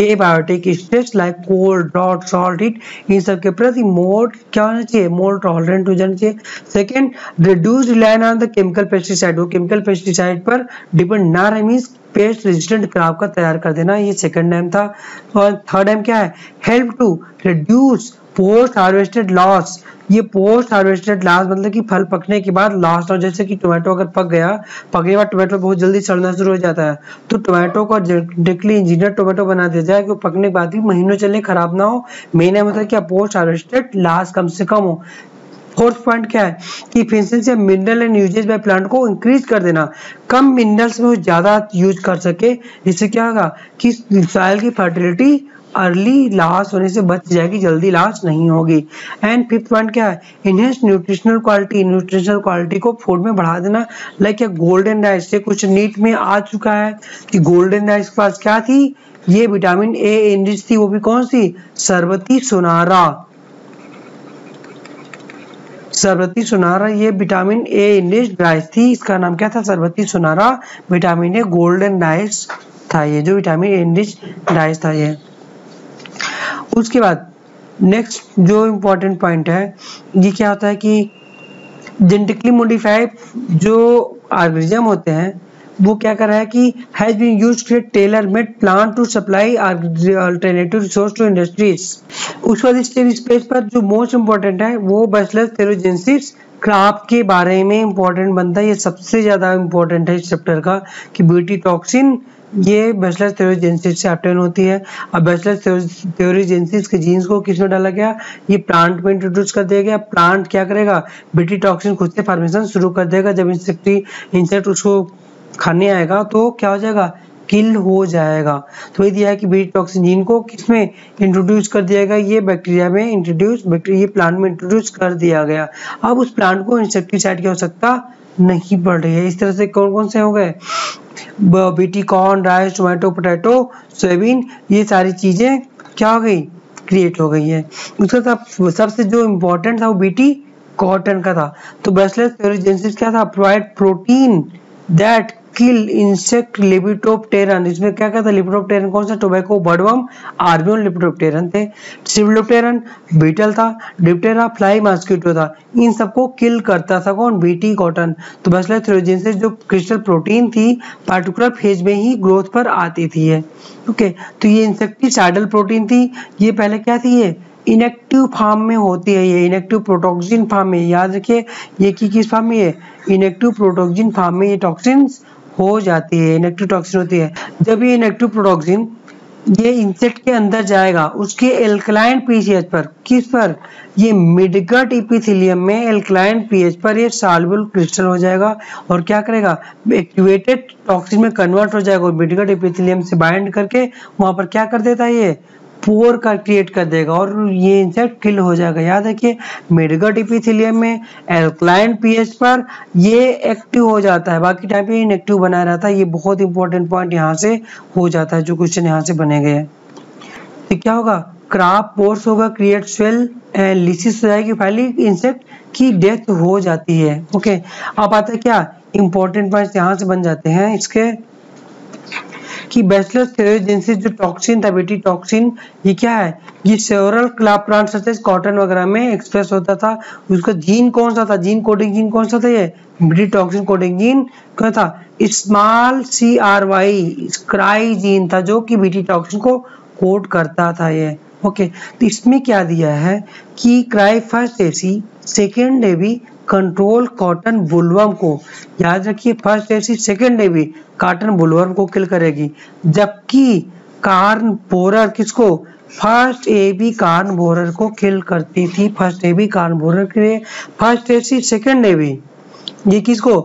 A biotic stress like cold, drought, salt, heat, इन सब के प्रति मोर क्या होना चाहिए, मोर टॉलरेंट हो जाना चाहिए। Second, reduce reliance on the chemical pesticide, वो केमिकल पेस्टिसाइड पर डिपेंड ना रहे, मीन्स पेस्ट रेजिस्टेंट क्रॉप का तैयार कर देना, ये सेकेंड नेम था। और थर्ड नेम क्या है, help to reduce post harvested loss, ये पोस्ट हार्वेस्टेड लॉस मतलब कि फल पकने के बाद लॉस, और जैसे कि टोमेटो अगर पक गया, पकने के बाद टोमेटो बहुत जल्दी सड़ना शुरू हो जाता है, तो टोमेटो को जेनेटिकली इंजीनियर टोमेटो बना दिया जाए कि पकने के बाद भी महीनों चले, खराब ना हो। मेन है मतलब क्या, पोस्ट हार्वेस्टेड लॉस कम से कम हो। फोर्थ पॉइंट क्या है कि efficiency of mineral and usage by plant को इंक्रीज कर देना, कम मिनरल्स में वो ज़्यादा यूज कर सके, इससे क्या होगा कि सॉइल की फर्टिलिटी अर्ली लॉस होने से बच जाएगी, जल्दी लॉस नहीं होगी। एंड फिफ्थ पॉइंट क्या है, enhance nutritional quality, nutritional quality को फूड में बढ़ा देना, लाइक या गोल्डन राइस, से कुछ नीट में आ चुका है कि गोल्डन राइस के पास क्या थी, ये विटामिन ए एनरिच थी, वो भी कौन सी, सरबती सुनारा, सरबती सुनारा, ये विटामिन ए इंडेक्स डाइस थी, इसका नाम क्या था? सरबती सुनारा। विटामिन ए गोल्डन डाइस था ये, जो विटामिन ए इंडेक्स डाइस था ये। उसके बाद नेक्स्ट जो इम्पोर्टेंट पॉइंट है ये क्या होता है कि जेनेटिकली मॉडिफाइड जो ऑर्गेनिज्म होते हैं वो क्या कर रहा है कि has been used to tailor made plan to supply alternative resource to industries. उस वाले स्पेस पर जो मोस्ट इम्पोर्टेंट है वो बैचलर्स टेरोजेंसिस क्रॉप के बारे में इम्पोर्टेंट बनता है। ये सबसे ज़्यादा इम्पोर्टेंट है इस चैप्टर का कि ब्यूटी टॉक्सिन ये बैचलर्स टेरोजेंसिस से ऑब्टेन होती है। अब बैचलर्स टेरोजेंसिस के जीन्स को किस में डाला गया? ये प्लांट में इंट्रोड्यूस कर दिया गया। प्लांट क्या करेगा? ब्यूटी टॉक्सिन खुद से फार्मेशन शुरू कर देगा। जब इंसेक्टी इंसेक्ट उसको खाने आएगा तो क्या हो जाएगा? किल हो जाएगा। तो ये दिया है कि बीट टॉक्सिन जीन को किसमें इंट्रोड्यूस कर दिया गया? ये बैक्टीरिया में इंट्रोड्यूस बैक्टीरिया प्लांट में इंट्रोड्यूस कर दिया गया। अब उस प्लांट को इंसेक्टिसाइड की आवश्यकता नहीं पड़ रही है। इस तरह से कौन कौन से हो गए? Bt corn, rice, tomato, potato, soybean, ये सारी चीजें क्या हो गई? क्रिएट हो गई है। उसका सब सबसे जो इम्पोर्टेंट था वो बीटी कॉटन का था। तो ब्रेसलेस टेरोजेंसिस क्या था? Provide protein that kill insect lepidopteran. इसमें क्या कहता है? लेपिडोप्टेरन कौन सा? टोबैको, बर्डवर्म, आर्बियन लेपिडोप्टेरन थे। लेपिडोप्टेरन बीटल था, डिप्टेरा, फ्लाई, मॉस्किटो था। इन सबको किल करता था कौन? बीटी कॉटन। तो बैचलर टेरोजेंसिस जो क्रिस्टल प्रोटीन थी पार्टिकुलर फेज में ही ग्रोथ पर आती थी है। ओके, तो ये इंसेक्टिसाइडल प्रोटीन थी। ये पहले क्या थी? ये इनएक्टिव फार्म में होती है, ये इनएक्टिव प्रोटोक्सिन फार्म में। याद रखिए ये कि किस फार्म में? ये इनएक्टिव प्रोटोक्सिन फार्म में ये टॉक्सिन्स हो जाती है, इनएक्टिव टॉक्सिन होती है। जब ये इनएक्टिव प्रोटोक्सिन ये इंसेक्ट के अंदर जाएगा उसके एल्कलाइन पीएच पर, किस पर? ये मिडगट इपिथेलियम में एल्कलाइन पीएच पर ये सॉल्युबल क्रिस्टल हो जाएगा और क्या करेगा? एक्टिवेटेड टॉक्सिन में कन्वर्ट हो जाएगा और मिडगट इपिथेलियम से बाइंड करके वहां पर क्या कर देता है? ये पोर का क्रिएट कर देगा और ये इंसेक्ट किल हो जाएगा। याद रखिए मिडगट इपिथेलियम में एल्कलाइन पीएच पर ये एक्टिव हो जाता है, बाकी टाइम पे इनएक्टिव बना रहता है। ये बहुत इंपॉर्टेंट पॉइंट यहाँ से हो जाता है, जो क्वेश्चन यहाँ से बने गए हैं। तो क्या होगा? क्रॉप पोर्स होगा, क्रिएट स्वेल एंड लिसिस हो जाएगी, फाइनली इंसेक्ट की डेथ हो जाती है। ओके, अब आता है क्या? इंपॉर्टेंट पॉइंट यहाँ से बन जाते हैं इसके कि बैचलर्स टेरोजेंसिस जो टॉक्सिन था बीटी टॉक्सिन, ये क्या है? ये सेवरल क्लॉथ प्लांट्स जैसे कॉटन वगैरह में एक्सप्रेस होता था। उसका जीन कौन सा था? जीन कोडिंग जीन कौन सा था? ये बीटी टॉक्सिन कोडिंग जीन क्या था? Small C R Y cry gene था जो कि बीटी टॉक्सिन को कोड करता था ये। ओके, तो इसमें क्या दिया है कि cry first AC second AB control cotton bollworm को। याद रखिए first AC second AB cotton bollworm को किल करेगी, जबकि कार्न बोरर किसको? फर्स्ट एवी कार्न बोरर को किल करती थी। फर्स्ट एवी कार्न बोरर के लिए फर्स्ट एसी सेकेंड एवी ये किसको?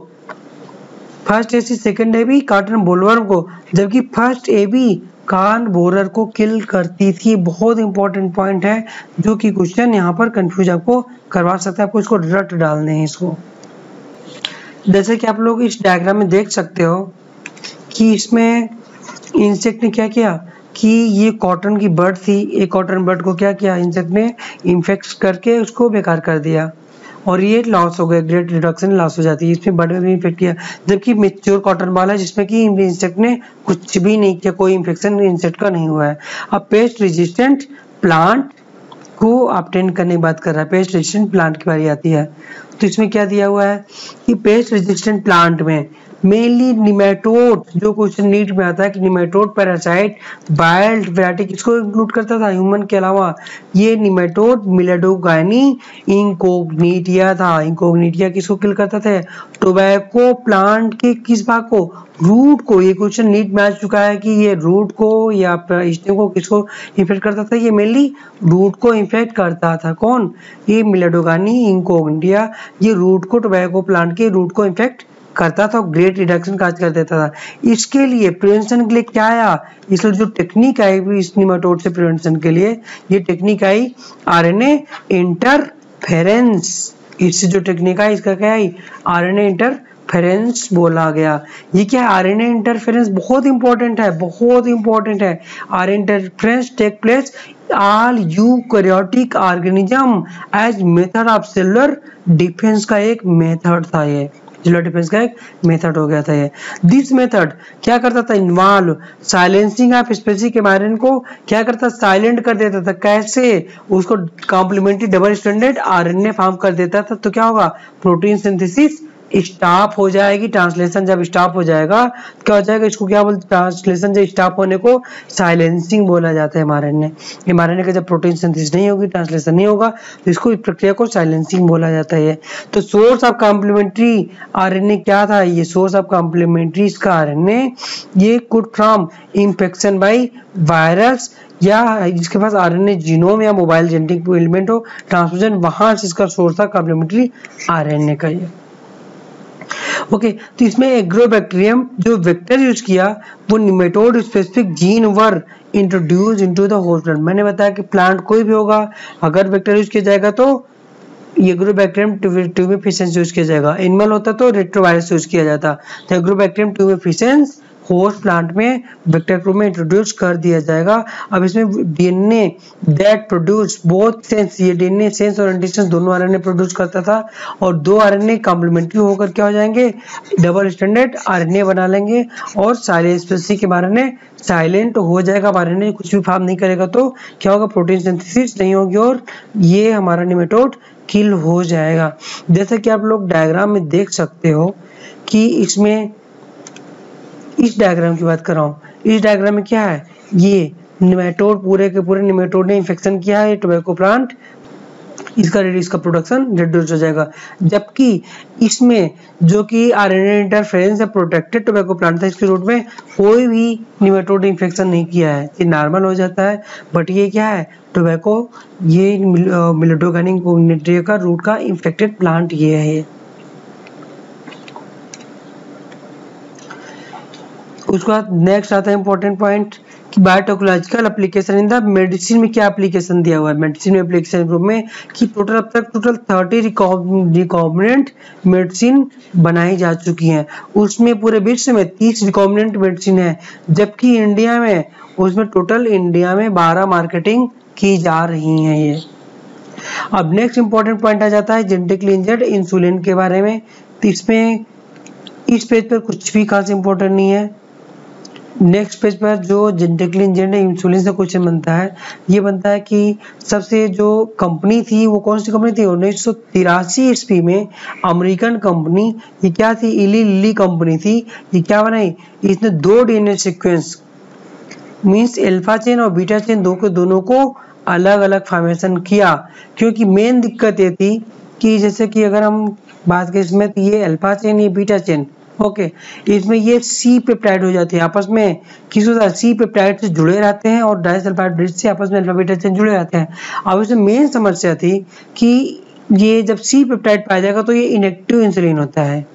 First AC second AB cotton bollworm को, जबकि फर्स्ट एवी कार्न बोरर को किल करती थी। बहुत इंपॉर्टेंट पॉइंट है जो कि क्वेश्चन यहाँ पर कंफ्यूज आपको करवा सकता है, आपको इसको रट डालने हैं इसको। जैसे कि आप लोग इस डायग्राम में देख सकते हो कि इसमें इंसेक्ट ने क्या किया कि ये कॉटन की बर्ड थी, एक कॉटन बर्ड को क्या किया इंसेक्ट ने? इन्फेक्ट करके उसको बेकार कर दिया और ये लॉस हो गया, ग्रेट रिडक्शन लॉस हो जाती है। इसमें बर्ड में भी इन्फेक्ट किया, जबकि मेच्योर कॉटन बॉल है जिसमें कि इंसेक्ट ने कुछ भी नहीं किया, कोई इन्फेक्शन इंसेक्ट का नहीं हुआ है। अब पेस्ट रेजिस्टेंट प्लांट को ऑब्टेन करने की बात कर रहा है, पेस्ट रेजिस्टेंट प्लांट की बारी आती है। तो इसमें क्या दिया हुआ है कि पेस्ट रेजिस्टेंट प्लांट में मेनली निमेटोड, जो क्वेश्चन नीट में आता है कि निमेटोड पैरासाइट वाइल्ड वैरायटी किसको इंक्लूड करता था? ह्यूमन के अलावा ये निमेटोड मिलेडोगानी इंकोग्निटिया था। इंकोग्निटिया किसको किल करता था? टोबैको प्लांट के किस भाग को? रूट को। ये क्वेश्चन नीट में आ चुका है कि ये रूट को या स्टेम को किसको इन्फेक्ट करता था? ये मेनली रूट को इन्फेक्ट करता था। कौन? ये मिलेडोगानी इंकोग्निटिया ये रूट को, टोबैको प्लांट के रूट को इन्फेक्ट करता था, ग्रेट रिडक्शन काज कर देता था। इसके लिए प्रिवेंशन के लिए क्या आया? इसलिए जो टेक्निक आई इस निमेटोड से प्रिवेंशन के लिए ये टेक्निक आई आरएनए इंटरफेरेंस। इससे जो टेक्निक आई इसका क्या आई? आरएनए इंटर इंटरफेरेंस बोला गया। ये क्या है? आरएनए इंटरफेरेंस बहुत इंपॉर्टेंट है, बहुत इंपॉर्टेंट है। RNA interference take place all eukaryotic organism as method of cellular defence का एक मेथड था, ये सेलुलर डिफेंस का एक मेथड हो गया था। ये दिस मेथड क्या करता था? Involve silencing of specific mRNA को क्या करता? साइलेंट कर देता था। कैसे? उसको complementary double stranded RNA form कर देता था। तो क्या होगा? प्रोटीन सिंथेसिस स्टॉप हो जाएगी। ट्रांसलेशन जब स्टॉप हो जाएगा क्या हो जाएगा? इसको क्या बोलते? ट्रांसलेशन जब स्टॉप होने को साइलेंसिंग बोला जाता है। एमआरएनए एमआरएनए का जब प्रोटीन सिंथेसिस नहीं होगी, ट्रांसलेशन नहीं होगा, तो इसको इस प्रक्रिया को साइलेंसिंग बोला जाता है। तो सोर्स ऑफ कॉम्प्लीमेंट्री आरएनए क्या था? ये सोर्स ऑफ कॉम्प्लीमेंट्री इसका आरएनए ये could from infection by virus या जिसके पास आरएनए जीनोम या मोबाइल जेनेटिक एलिमेंट हो, ट्रांसमिशन, वहां से इसका सोर्स था कॉम्प्लीमेंट्री आरएनए का। ये ओके okay, तो इसमें एग्रोबैक्टीरियम जो वेक्टर यूज किया वो nematode specific gene were introduce into the host plant. मैंने बताया कि प्लांट कोई भी होगा अगर वेक्टर यूज किया जाएगा तो एग्रोबैक्टीरियम ट्यूमिफेशियंस यूज किया जाएगा। एनिमल होता तो रेट्रोवायरस यूज किया जाता। तो एग्रोबैक्टीरियम ट्यूमिफेशियंस होस्ट प्लांट में वेक्टर रूप में इंट्रोड्यूस कर दिया जाएगा। अब इसमें DNA that produce both sense, ये डीएनए सेंस और इंटेंस दोनों आरएनए प्रोड्यूस करता था और दो आरएनए कॉम्प्लीमेंट्री होकर क्या हो जाएंगे? डबल स्टैंडर्ड आरएनए बना लेंगे और सारे स्पेसिफिक के आरएनए साइलेंट हो जाएगा। आरएनए कुछ भी फॉर्म नहीं करेगा तो क्या होगा? प्रोटीन सिंथेसिस नहीं होगी और ये हमारा निमेटोड किल हो जाएगा। जैसे कि आप लोग डायग्राम में देख सकते हो कि इसमें इस डायग्राम की बात कर रहा हूं, इस डायग्राम में क्या है? ये निमेटोड पूरे के पूरे निमेटोड ने इंफेक्शन किया है टोबैको प्लांट, इसका इसका प्रोडक्शन रिड्यूस हो जाएगा। जबकि इसमें जो कि आरएनए इंटरफेरेंस से प्रोटेक्टेड टोबैको प्लांट था, इसके रूट में कोई भी निमेटोड इंफेक्शन नहीं किया है, ये नॉर्मल हो जाता है। बट ये क्या है? टोबैको ये मेलोडोगानिक कॉम्युनिटी का रूट का इंफेक्टेड प्लांट ये है। उसके बाद नेक्स्ट आता है इंपॉर्टेंट पॉइंट कि biotechnological application in the medicine में क्या एप्लीकेशन दिया हुआ है? मेडिसिन में एप्लीकेशन रूप में कि टोटल अब तक टोटल थर्टी रिकॉम्बिनेंट मेडिसिन बनाई जा चुकी हैं। उसमें पूरे विश्व में तीस रिकॉम्बिनेंट मेडिसिन है, जबकि इंडिया में उसमें टोटल इंडिया में बारह मार्केटिंग की जा रही है। ये अब नेक्स्ट इंपॉर्टेंट पॉइंट आ जाता है जेनेटिकली इंजर्ड इंसुलिन के बारे में। इसमें इस पेज पर कुछ भी खास इंपॉर्टेंट नहीं है। नेक्स्ट पेज पर जो जेनेटिकली इंजीनियर्ड इंसुलिन से क्वेश्चन बनता है, ये बनता है कि सबसे जो कंपनी थी वो कौन सी कंपनी थी? उन्नीस सौ तिरासी ईस्वी में अमेरिकन कंपनी, ये क्या थी? एली लिली कंपनी थी। ये क्या बनाई? इसने दो DNA sequence means alpha chain और बीटा चेन दो के दोनों को अलग अलग फॉर्मेशन किया, क्योंकि मेन दिक्कत ये थी कि जैसे कि अगर हम बात करें इसमें तो ये अल्फा चेन ये बीटा चेन ओके okay. इसमें ये सी पेप्टाइड हो जाती है, आपस में किस होता है? सी पेप्टाइड से जुड़े रहते हैं और डाइसल्फाइड ब्रिज से आपस में अल्फा बीटा चेन जुड़े रहते हैं। अब इसमें मेन समस्या थी कि ये जब सी पेप्टाइड पाया जाएगा तो ये इनएक्टिव इंसुलिन होता है।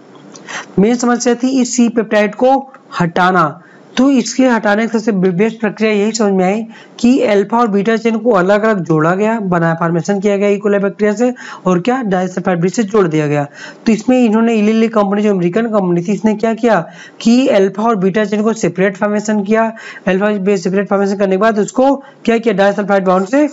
मेन समस्या थी इस सी पेप्टाइड को हटाना। तो इसके हटाने की सबसे बेस्ट प्रक्रिया यही समझ में आई कि अल्फा और बीटा चेन को अलग अलग जोड़ा गया, बनाया, फॉर्मेशन किया गया ई कोलाई बैक्टीरिया से और क्या डाइसल्फाइड ब्रिज से जोड़ दिया गया। तो इसमें इन्होंने एली लिली कंपनी जो अमेरिकन कंपनी थी, इसने क्या किया कि अल्फा और बीटा चेन को सेपरेट फॉर्मेशन किया। अल्फा सेपरेट फॉर्मेशन करने के बाद उसको क्या किया? डाइसल्फाइड बॉन्ड से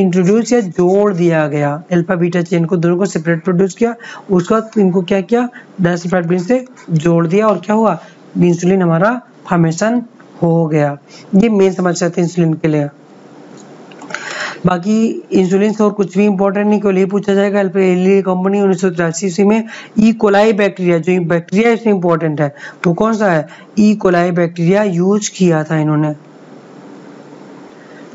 इंट्रोड्यूस या जोड़ दिया गया। अल्फा बीटा चेन को दोनों को सेपरेट प्रोड्यूस किया, उसके बाद इनको क्या किया? डाइसल्फाइड ब्रिज से जोड़ दिया और क्या हुआ? इंसुलिन हमारा फॉर्मेशन हो गया। ये मेन समस्या थी इंसुलिन के लिए। बाकी इंसुलिन से और कुछ भी इंपॉर्टेंट नहीं, केवल ये पूछा जाएगा एली कंपनी उन्नीस सौ तिरासी ईस्वी में ई कोलाई बैक्टीरिया जो बैक्टीरिया इसमें इंपॉर्टेंट है तो कौन सा है? ई कोलाई बैक्टीरिया यूज किया था इन्होंने।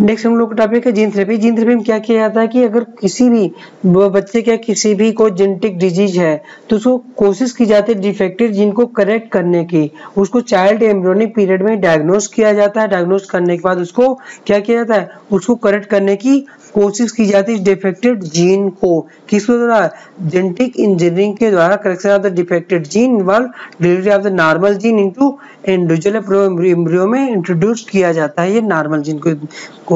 नेक्स्ट हम लोग का टॉपिक है जीन थेरेपी। जीन थेरेपी में क्या किया जाता है कि अगर किसी भी बच्चे के किसी भी को जेनेटिक डिजीज है तो उसको कोशिश की जाती है डिफेक्टिव जीन को करेक्ट करने की। उसको चाइल्ड एम्ब्रियोनिक पीरियड में डायग्नोस किया जाता है। डायग्नोस करने के बाद उसको क्या किया जाता है? उसको करेक्ट करने की कोशिश की जाती है इस डिफेक्टिव जीन को। किसके द्वारा? जेनेटिक इंजीनियरिंग के द्वारा correction of the defected gene involve delivery of the normal gene into individual embryo में इंट्रोड्यूस किया जाता है ये नॉर्मल जीन को को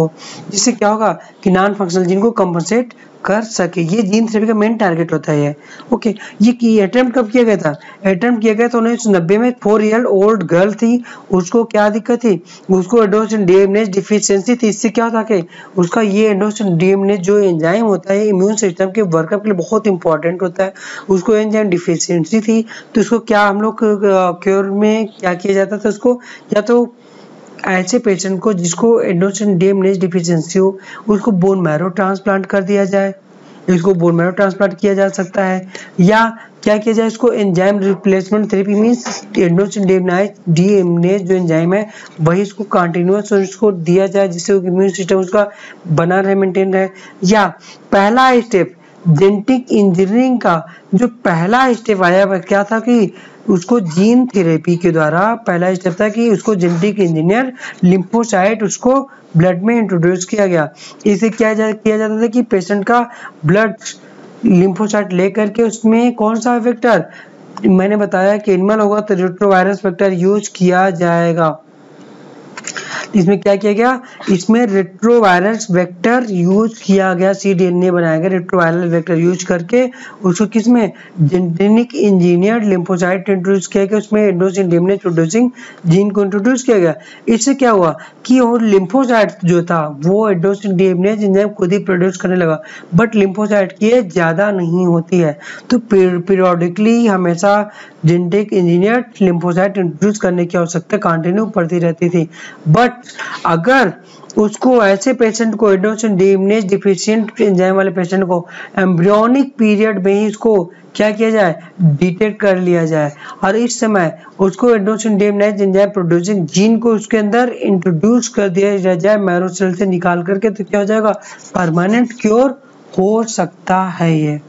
जिससे क्या होगा कि नॉन फंक्शनल जीन को कंपनसेट कर सके। ये जीन थेरेपी का मेन टारगेट होता है। ओके, ये अटेम्प्ट कब किया गया था? अटेम्प्ट किया गया तो उन्नीस सौ नब्बे में फोर ईयर ओल्ड गर्ल थी, उसको क्या दिक्कत थी? उसको एंडोस्टन डीएमएस डिफिशियंसी थी। इससे क्या होता है कि उसका ये एंडोस्टन डीएमएस जो एंजाइम होता है इम्यून सिस्टम के वर्कअप के लिए बहुत इंपॉर्टेंट होता है, उसको एंजाइम डिफिशियंसी थी। तो इसको क्या हम लोग क्योर में क्या किया जाता था? उसको या तो ऐसे पेशेंट को जिसको एंडोस्टन डीएमएस डिफिशियंसी हो उसको बोन मैरो ट्रांसप्लांट कर दिया जाए, इसको बोन मैरो ट्रांसप्लांट किया जा सकता है। या क्या किया जाए? इसको एंजाइम रिप्लेसमेंट थेरेपी मींस एंडोस्टन डीएमएस जो एंजाइम है वही इसको कंटिन्यूअस उसको दिया जाए जिससे इम्यून सिस्टम उसका बना रहे, मेंटेन रहे। या पहला स्टेप जेनेटिक इंजीनियरिंग का जो पहला स्टेप आया क्या था कि उसको जीन थेरेपी के द्वारा पहला स्टेप था कि उसको जेनेटिक इंजीनियर लिम्फोसाइट उसको ब्लड में इंट्रोड्यूस किया गया। इसे क्या जा, किया जाता था कि पेशेंट का ब्लड लिम्फोसाइट लेकर के उसमें कौन सा वेक्टर, मैंने बताया कि एनिमल होगा तो रेट्रोवायरस वेक्टर यूज किया जाएगा। इसमें क्या किया गया? इसमें रेट्रोवायरस वेक्टर यूज किया गया, सीडीएनए बनाया गया रेट्रोवायरस वेक्टर यूज करके। उसको किसमें? जेनेटिक इंजीनियर लिम्फोसाइट इंट्रोड्यूस किया गया, उसमें एंडोस्टन डीएमएस प्रोड्यूसिंग जीन को इंट्रोड्यूस किया गया। इससे क्या हुआ कि वो लिम्फोसाइट जो था वो एंडोस्टन डीएमएस एंजाइम खुद ही प्रोड्यूस करने लगा, बट लिम्फोसाइट की ज्यादा नहीं होती है। तो पीरियोडिकली हमेशा जेनेटिक इंजीनियर लिम्फोसाइट इंट्रोड्यूस करने की आवश्यकता कंटिन्यू पड़ती रहती थी। बट अगर उसको ऐसे पेशेंट को एंडोस्टन डीएमएस डिफिशिएंट एंजाइम वाले पेशेंट को एम्ब्रियोनिक पीरियड में ही इसको क्या किया जाए? डिटेक्ट कर लिया जाए और इस समय उसको एंडोस्टन डीएमएस एंजाइम प्रोड्यूसिंग जीन को उसके अंदर इंट्रोड्यूस कर दिया जाए मैरो सेल से निकाल करके, तो क्या हो जाएगा? परमानेंट क्योर हो सकता है। ये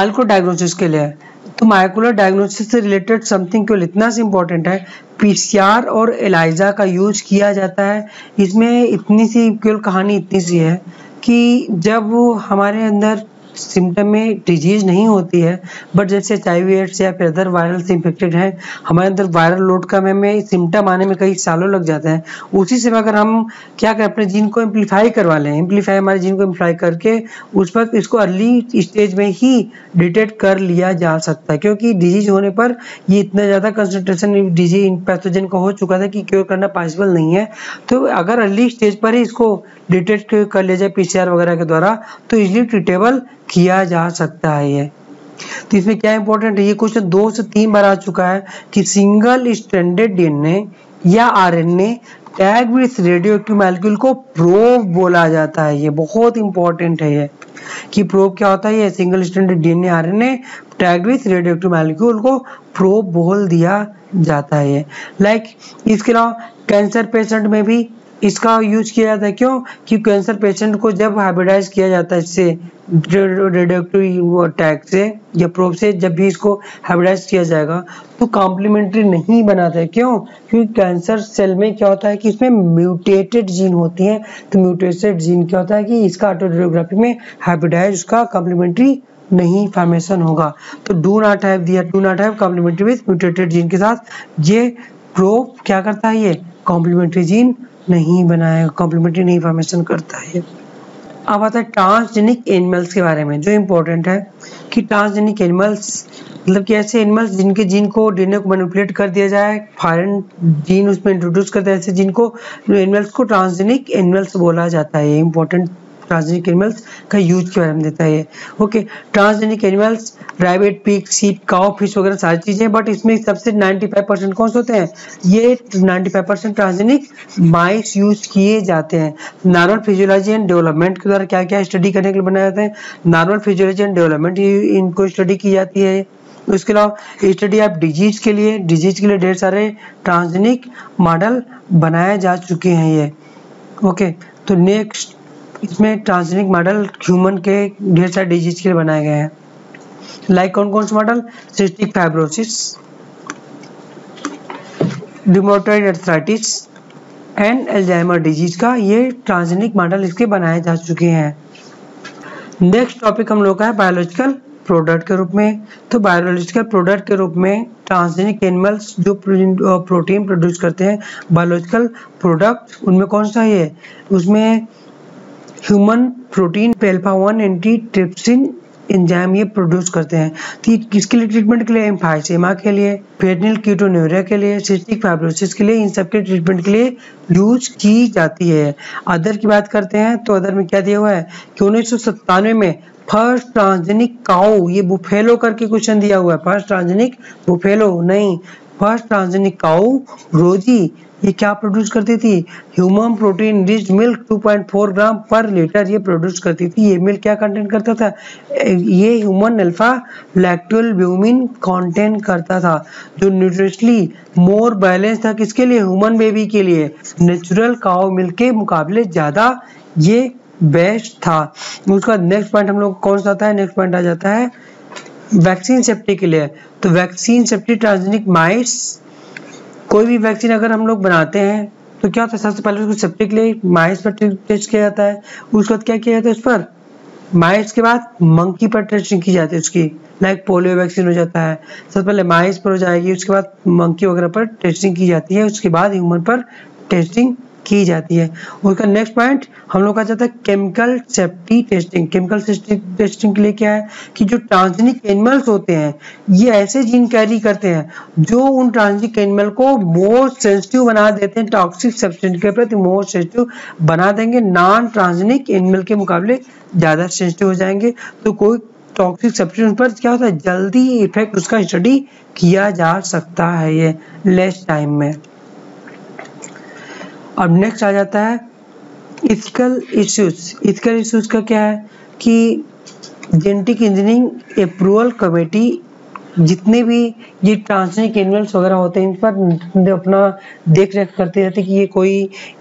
माइक्रो डायग्नोसिस के लिए। तो माइक्रोलर डायग्नोसिस से रिलेटेड समथिंग केवल इतना से इम्पोर्टेंट है, पीसीआर और एलाइजा का यूज किया जाता है। इसमें इतनी सी केवल कहानी इतनी सी है कि जब हमारे अंदर सिम्टम में डिजीज नहीं होती है बट जैसे एच आई वी एड्स या फिर अदर वायरल से इन्फेक्टेड है, हमारे अंदर वायरल लोड कम है, हमें सिम्टम आने में कई सालों लग जाते हैं। उसी समय अगर हम क्या करें, अपने जीन को एम्पलीफाई करवा लें, एम्पलीफाई हमारे जीन को एम्पलीफाई करके उस वक्त इसको अर्ली स्टेज में ही डिटेक्ट कर लिया जा सकता है, क्योंकि डिजीज होने पर ये इतना ज़्यादा कंसनट्रेशन डिजीज पैथोजन का हो चुका था कि क्योर करना पॉसिबल नहीं है। तो अगर अर्ली स्टेज पर ही इसको डिटेक्ट कर लिया जाए पी सी आर वगैरह के द्वारा तो इजली ट्रीटेबल किया जा सकता है। ये तो इसमें क्या इंपॉर्टेंट है? ये क्वेश्चन दो से तीन बार आ चुका है कि सिंगल स्ट्रैंडेड डीएनए या RNA tag with radio active molecule को प्रोब बोला जाता है। ये बहुत इंपॉर्टेंट है ये कि प्रोब क्या होता है। ये single stranded DNA RNA tag with radio active molecule को प्रोब बोल दिया जाता है। ये लाइक इसके अलावा कैंसर पेशेंट में भी इसका यूज किया जाता है। क्यों? कि कैंसर पेशेंट को जब हाइब्रिडाइज किया जाता है इससे रेडियोएक्टिव टैग से या प्रोब से, जब भी इसको हाइब्रिडाइज किया जाएगा तो कॉम्प्लीमेंट्री नहीं बनाते। क्यों? क्योंकि कैंसर सेल में क्या होता है कि इसमें म्यूटेटेड जीन होती है, तो म्यूटेटेड जीन क्या होता है कि इसका ऑटो रेडियोग्राफी में हाइब्रिडाइज उसका कॉम्प्लीमेंट्री नहीं फॉर्मेशन होगा। तो डू नॉट हैव दिया do not have complementary with mutated gene के साथ ये प्रोब क्या करता है? ये कॉम्प्लीमेंट्री जीन नहीं बनाएगा, कॉम्प्लीमेंट्री नहीं फॉर्मेशन करता है। अब आता है ट्रांसजेनिक एनिमल्स के बारे में जो इम्पोर्टेंट है कि ट्रांसजेनिक एनिमल्स मतलब कि ऐसे एनिमल्स जिनके जीन को डीएनए को मैनिपुलेट कर दिया जाए, फॉरेन जीन उसमें इंट्रोड्यूस कर दिया, ऐसे जीन को एनिमल्स को ट्रांसजेनिक एनिमल्स बोला जाता है। इम्पोर्टेंट ट्रांसजेनिक एनिमल्स का यूज के बारे में देता है। Okay, transgenic animals rabbit, pig, sheep, cow, fish वगैरह सारी चीजें, बट इसमें सबसे पचानवे परसेंट कौन से होते हैं? ये पचानवे परसेंट ट्रांसजेनिक माइस यूज किए जाते हैं। नॉर्मल फिजियोलॉजी एंड डेवलपमेंट के द्वारा क्या क्या स्टडी करने के लिए बनाए जाते हैं? नॉर्मल फिजियोलॉजी एंड डेवलपमेंट इनको स्टडी की जाती है। उसके अलावा स्टडी ऑफ डिजीज के लिए डिजीज के लिए ढेर सारे ट्रांसजेनिक मॉडल बनाए जा चुके हैं ये। ओके, तो नेक्स्ट इसमें ट्रांसजेनिक मॉडल ह्यूमन के ढेर सारे डिजीज के लिए बनाए गए हैं। लाइक कौन कौन से model? Cystic fibrosis, rheumatoid arthritis and Alzheimer disease का ये ट्रांसजेनिक मॉडल इसके बनाए जा चुके हैं। नेक्स्ट टॉपिक हम लोग का है बायोलॉजिकल प्रोडक्ट के रूप में। तो बायोलॉजिकल प्रोडक्ट के रूप में ट्रांसजेनिक एनिमल्स जो प्रोटीन प्रोड्यूस करते हैं बायोलॉजिकल प्रोडक्ट, उनमें कौन सा ये उसमें human protein alpha one anti trypsin enzyme ये प्रोड्यूस करते हैं। तो ये किसके लिए ट्रीटमेंट के लिए, एम्फाइसेमा के लिए, पेरिनेल क्यूटोन्यूरिया के लिए, सिस्टिक फाइब्रोसिस के लिए, इन सब के ट्रीटमेंट के लिए यूज की जाती है। अदर की बात करते हैं तो अदर में क्या दिया हुआ है कि उन्नीस सौ सत्तानवे में फर्स्ट ट्रांसजेनिक काऊ, ये बुफेलो करके क्वेश्चन दिया हुआ है, फर्स्ट ट्रांसजेनिक बुफेलो नहीं, फर्स्ट ट्रांसजेनिक काऊ रोजी, ये क्या प्रोड्यूस करती थी, human protein rich milk two point four gram पर लीटर ये प्रोड्यूस करती थी। ये मिल्क क्या कंटेंट करता था, ये human alpha lactalbumin content करता था, जो न्यूट्रिशनली मोर बैलेंस था किसके लिए, ह्यूमन बेबी के लिए। नेचुरल काऊ मिल्क के मुकाबले ज्यादा ये बेस्ट था। उसका नेक्स्ट पॉइंट हम लोग कौन सा आता है, नेक्स्ट पॉइंट आ जाता है वैक्सीन सेफ्टी के लिए। तो वैक्सीन सेफ्टी ट्रांसजेनिक माइस, कोई भी वैक्सीन अगर हम लोग बनाते हैं तो क्या होता है, सबसे पहले उसको सेफ्टी के लिए माइस पर टेस्ट किया जाता है, उसके बाद क्या किया जाता है उस पर, माइस के बाद मंकी पर टेस्टिंग की जाती है उसकी, लाइक पोलियो वैक्सीन हो जाता है, सबसे पहले माइस पर हो जाएगी, उसके बाद मंकी वगैरह पर टेस्टिंग की जाती है, उसके बाद ह्यूमन पर टेस्टिंग की जाती है। उसका नेक्स्ट पॉइंट हम लोग का जाता है chemical safety testing. Chemical safety testing के लिए क्या है कि जो ट्रांसजेनिक एनिमल्स होते हैं ये ऐसे जीन कैरी करते हैं जो उन ट्रांसजेनिक एनिमल को मोस्ट सेंसिटिव बना देते हैं, टॉक्सिक सब्सटेंस के प्रति मोस्ट सेंसिटिव बना देंगे, नॉन ट्रांसजेनिक एनिमल के मुकाबले ज्यादा सेंसिटिव हो जाएंगे। तो कोई टॉक्सिक सब्सटेंस पर क्या होता है, जल्दी इफेक्ट उसका स्टडी किया जा सकता है ये लेस टाइम में। अब नेक्स्ट आ जाता है इथिकल इश्यूज। इथिकल इश्यूज का क्या है कि जेनेटिक इंजीनियरिंग अप्रूवल कमेटी जितने भी ये ट्रांसजेनिक एनिमल्स वगैरह होते हैं इन पर अपना देख रेख करते रहते हैं कि ये कोई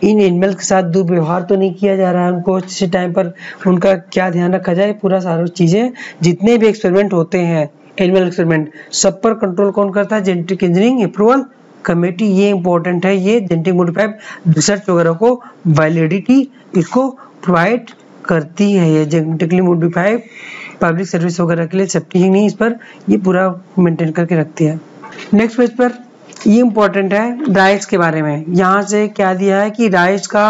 इन एनिमल के साथ दुर्व्यवहार तो नहीं किया जा रहा है, उनको अच्छे टाइम पर उनका क्या ध्यान रखा जाए, पूरा सारी चीज़ें जितने भी एक्सपेरिमेंट होते हैं एनिमल एक्सपेरिमेंट सब पर कंट्रोल कौन करता है, जेनेटिक इंजीनियरिंग अप्रूवल कमेटी। ये इंपॉर्टेंट है, ये जेनेटिक मॉडिफाइड रिसर्च वगैरह को वैलिडिटी इसको प्रोवाइड करती है, ये जेनेटिकली मॉडिफाइड पब्लिक सर्विस वगैरह के लिए सेफ्टी ही नहीं, इस पर ये पूरा मेंटेन करके रखती है। नेक्स्ट पेज पर ये इम्पोर्टेंट है राइस के बारे में। यहाँ से क्या दिया है कि राइस का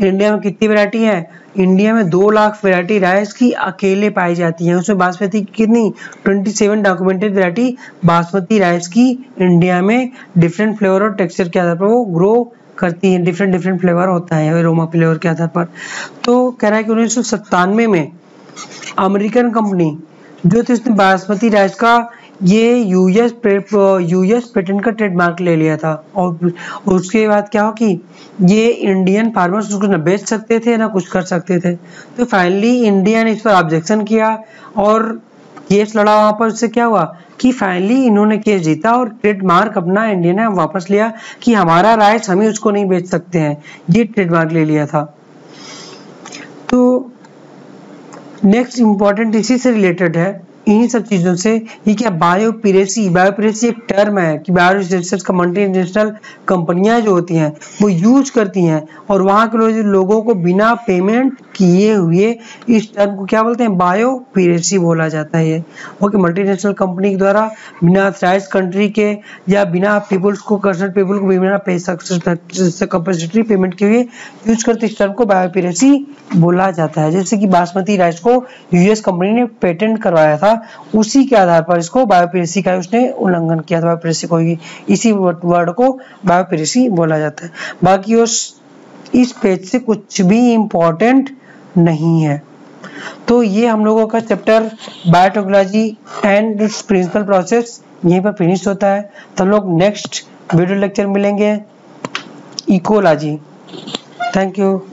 इंडिया में कितनी वैरायटी है, इंडिया में दो लाख वैरायटी राइस की अकेले पाई जाती है, उसमें बासमती कितनी सत्ताईस डॉक्यूमेंटेड वैरायटी बासमती राइस की इंडिया में डिफरेंट फ्लेवर और टेक्सचर के आधार पर वो ग्रो करती है, डिफरेंट डिफरेंट फ्लेवर होता है एरोमा फ्लेवर के आधार पर। तो कह रहा है कि उन्नीस सौ सत्तानवे में अमेरिकन कंपनी जो थी उसने बासमती राइस का ये यूएस यूएस पेटेंट का ट्रेडमार्क ले लिया था, और उसके बाद क्या हो कि ये इंडियन फार्मर्स उसको ना बेच सकते थे ना कुछ कर सकते थे। तो फाइनली इंडिया ने इस पर ऑब्जेक्शन किया और केस लड़ा वहाँ पर, उससे क्या हुआ कि फाइनली इन्होंने केस जीता और ट्रेडमार्क अपना इंडिया ने वापस लिया कि हमारा राइस हम ही उसको नहीं बेच सकते हैं, ये ट्रेडमार्क ले लिया था। तो नेक्स्ट इम्पोर्टेंट इसी से रिलेटेड है, इन्हीं सब चीज़ों से ये क्या बायोपिरेसी, बायोपिरेसी एक टर्म है कि बायो रिसर्चर्स का मल्टीनेशनल कंपनियां जो होती हैं वो यूज करती हैं और वहाँ के लोग लोगों को बिना पेमेंट किए हुए, इस टर्म को क्या बोलते हैं, बायोपिरेसी बोला जाता है। ओके, मल्टीनेशनल कंपनी के द्वारा बिना ऑथराइज कंट्री के या बिना पीपल्स को कंसर्न पीपल को बिना पैसा कंपल्सरी पेमेंट के हुए यूज करते, इस टर्म को बायोपिरेसी बोला जाता है। जैसे कि बासमती राइस को यूएस कंपनी ने पेटेंट करवाया था, उसी के आधार पर इसको बायोपिरेसी का उसने उल्लंघन किया था, बायोपिरेसी को इसी वर्ड को बायोपिरेसी बोला जाता है। बाकी उस इस पेज से कुछ भी इम्पोर्टेंट नहीं है। तो ये हम लोगों का chapter biotechnology and its principle process यहीं पर फिनिश होता है। तो हम लोग नेक्स्ट वीडियो लेक्चर मिलेंगे इकोलॉजी। Thank you.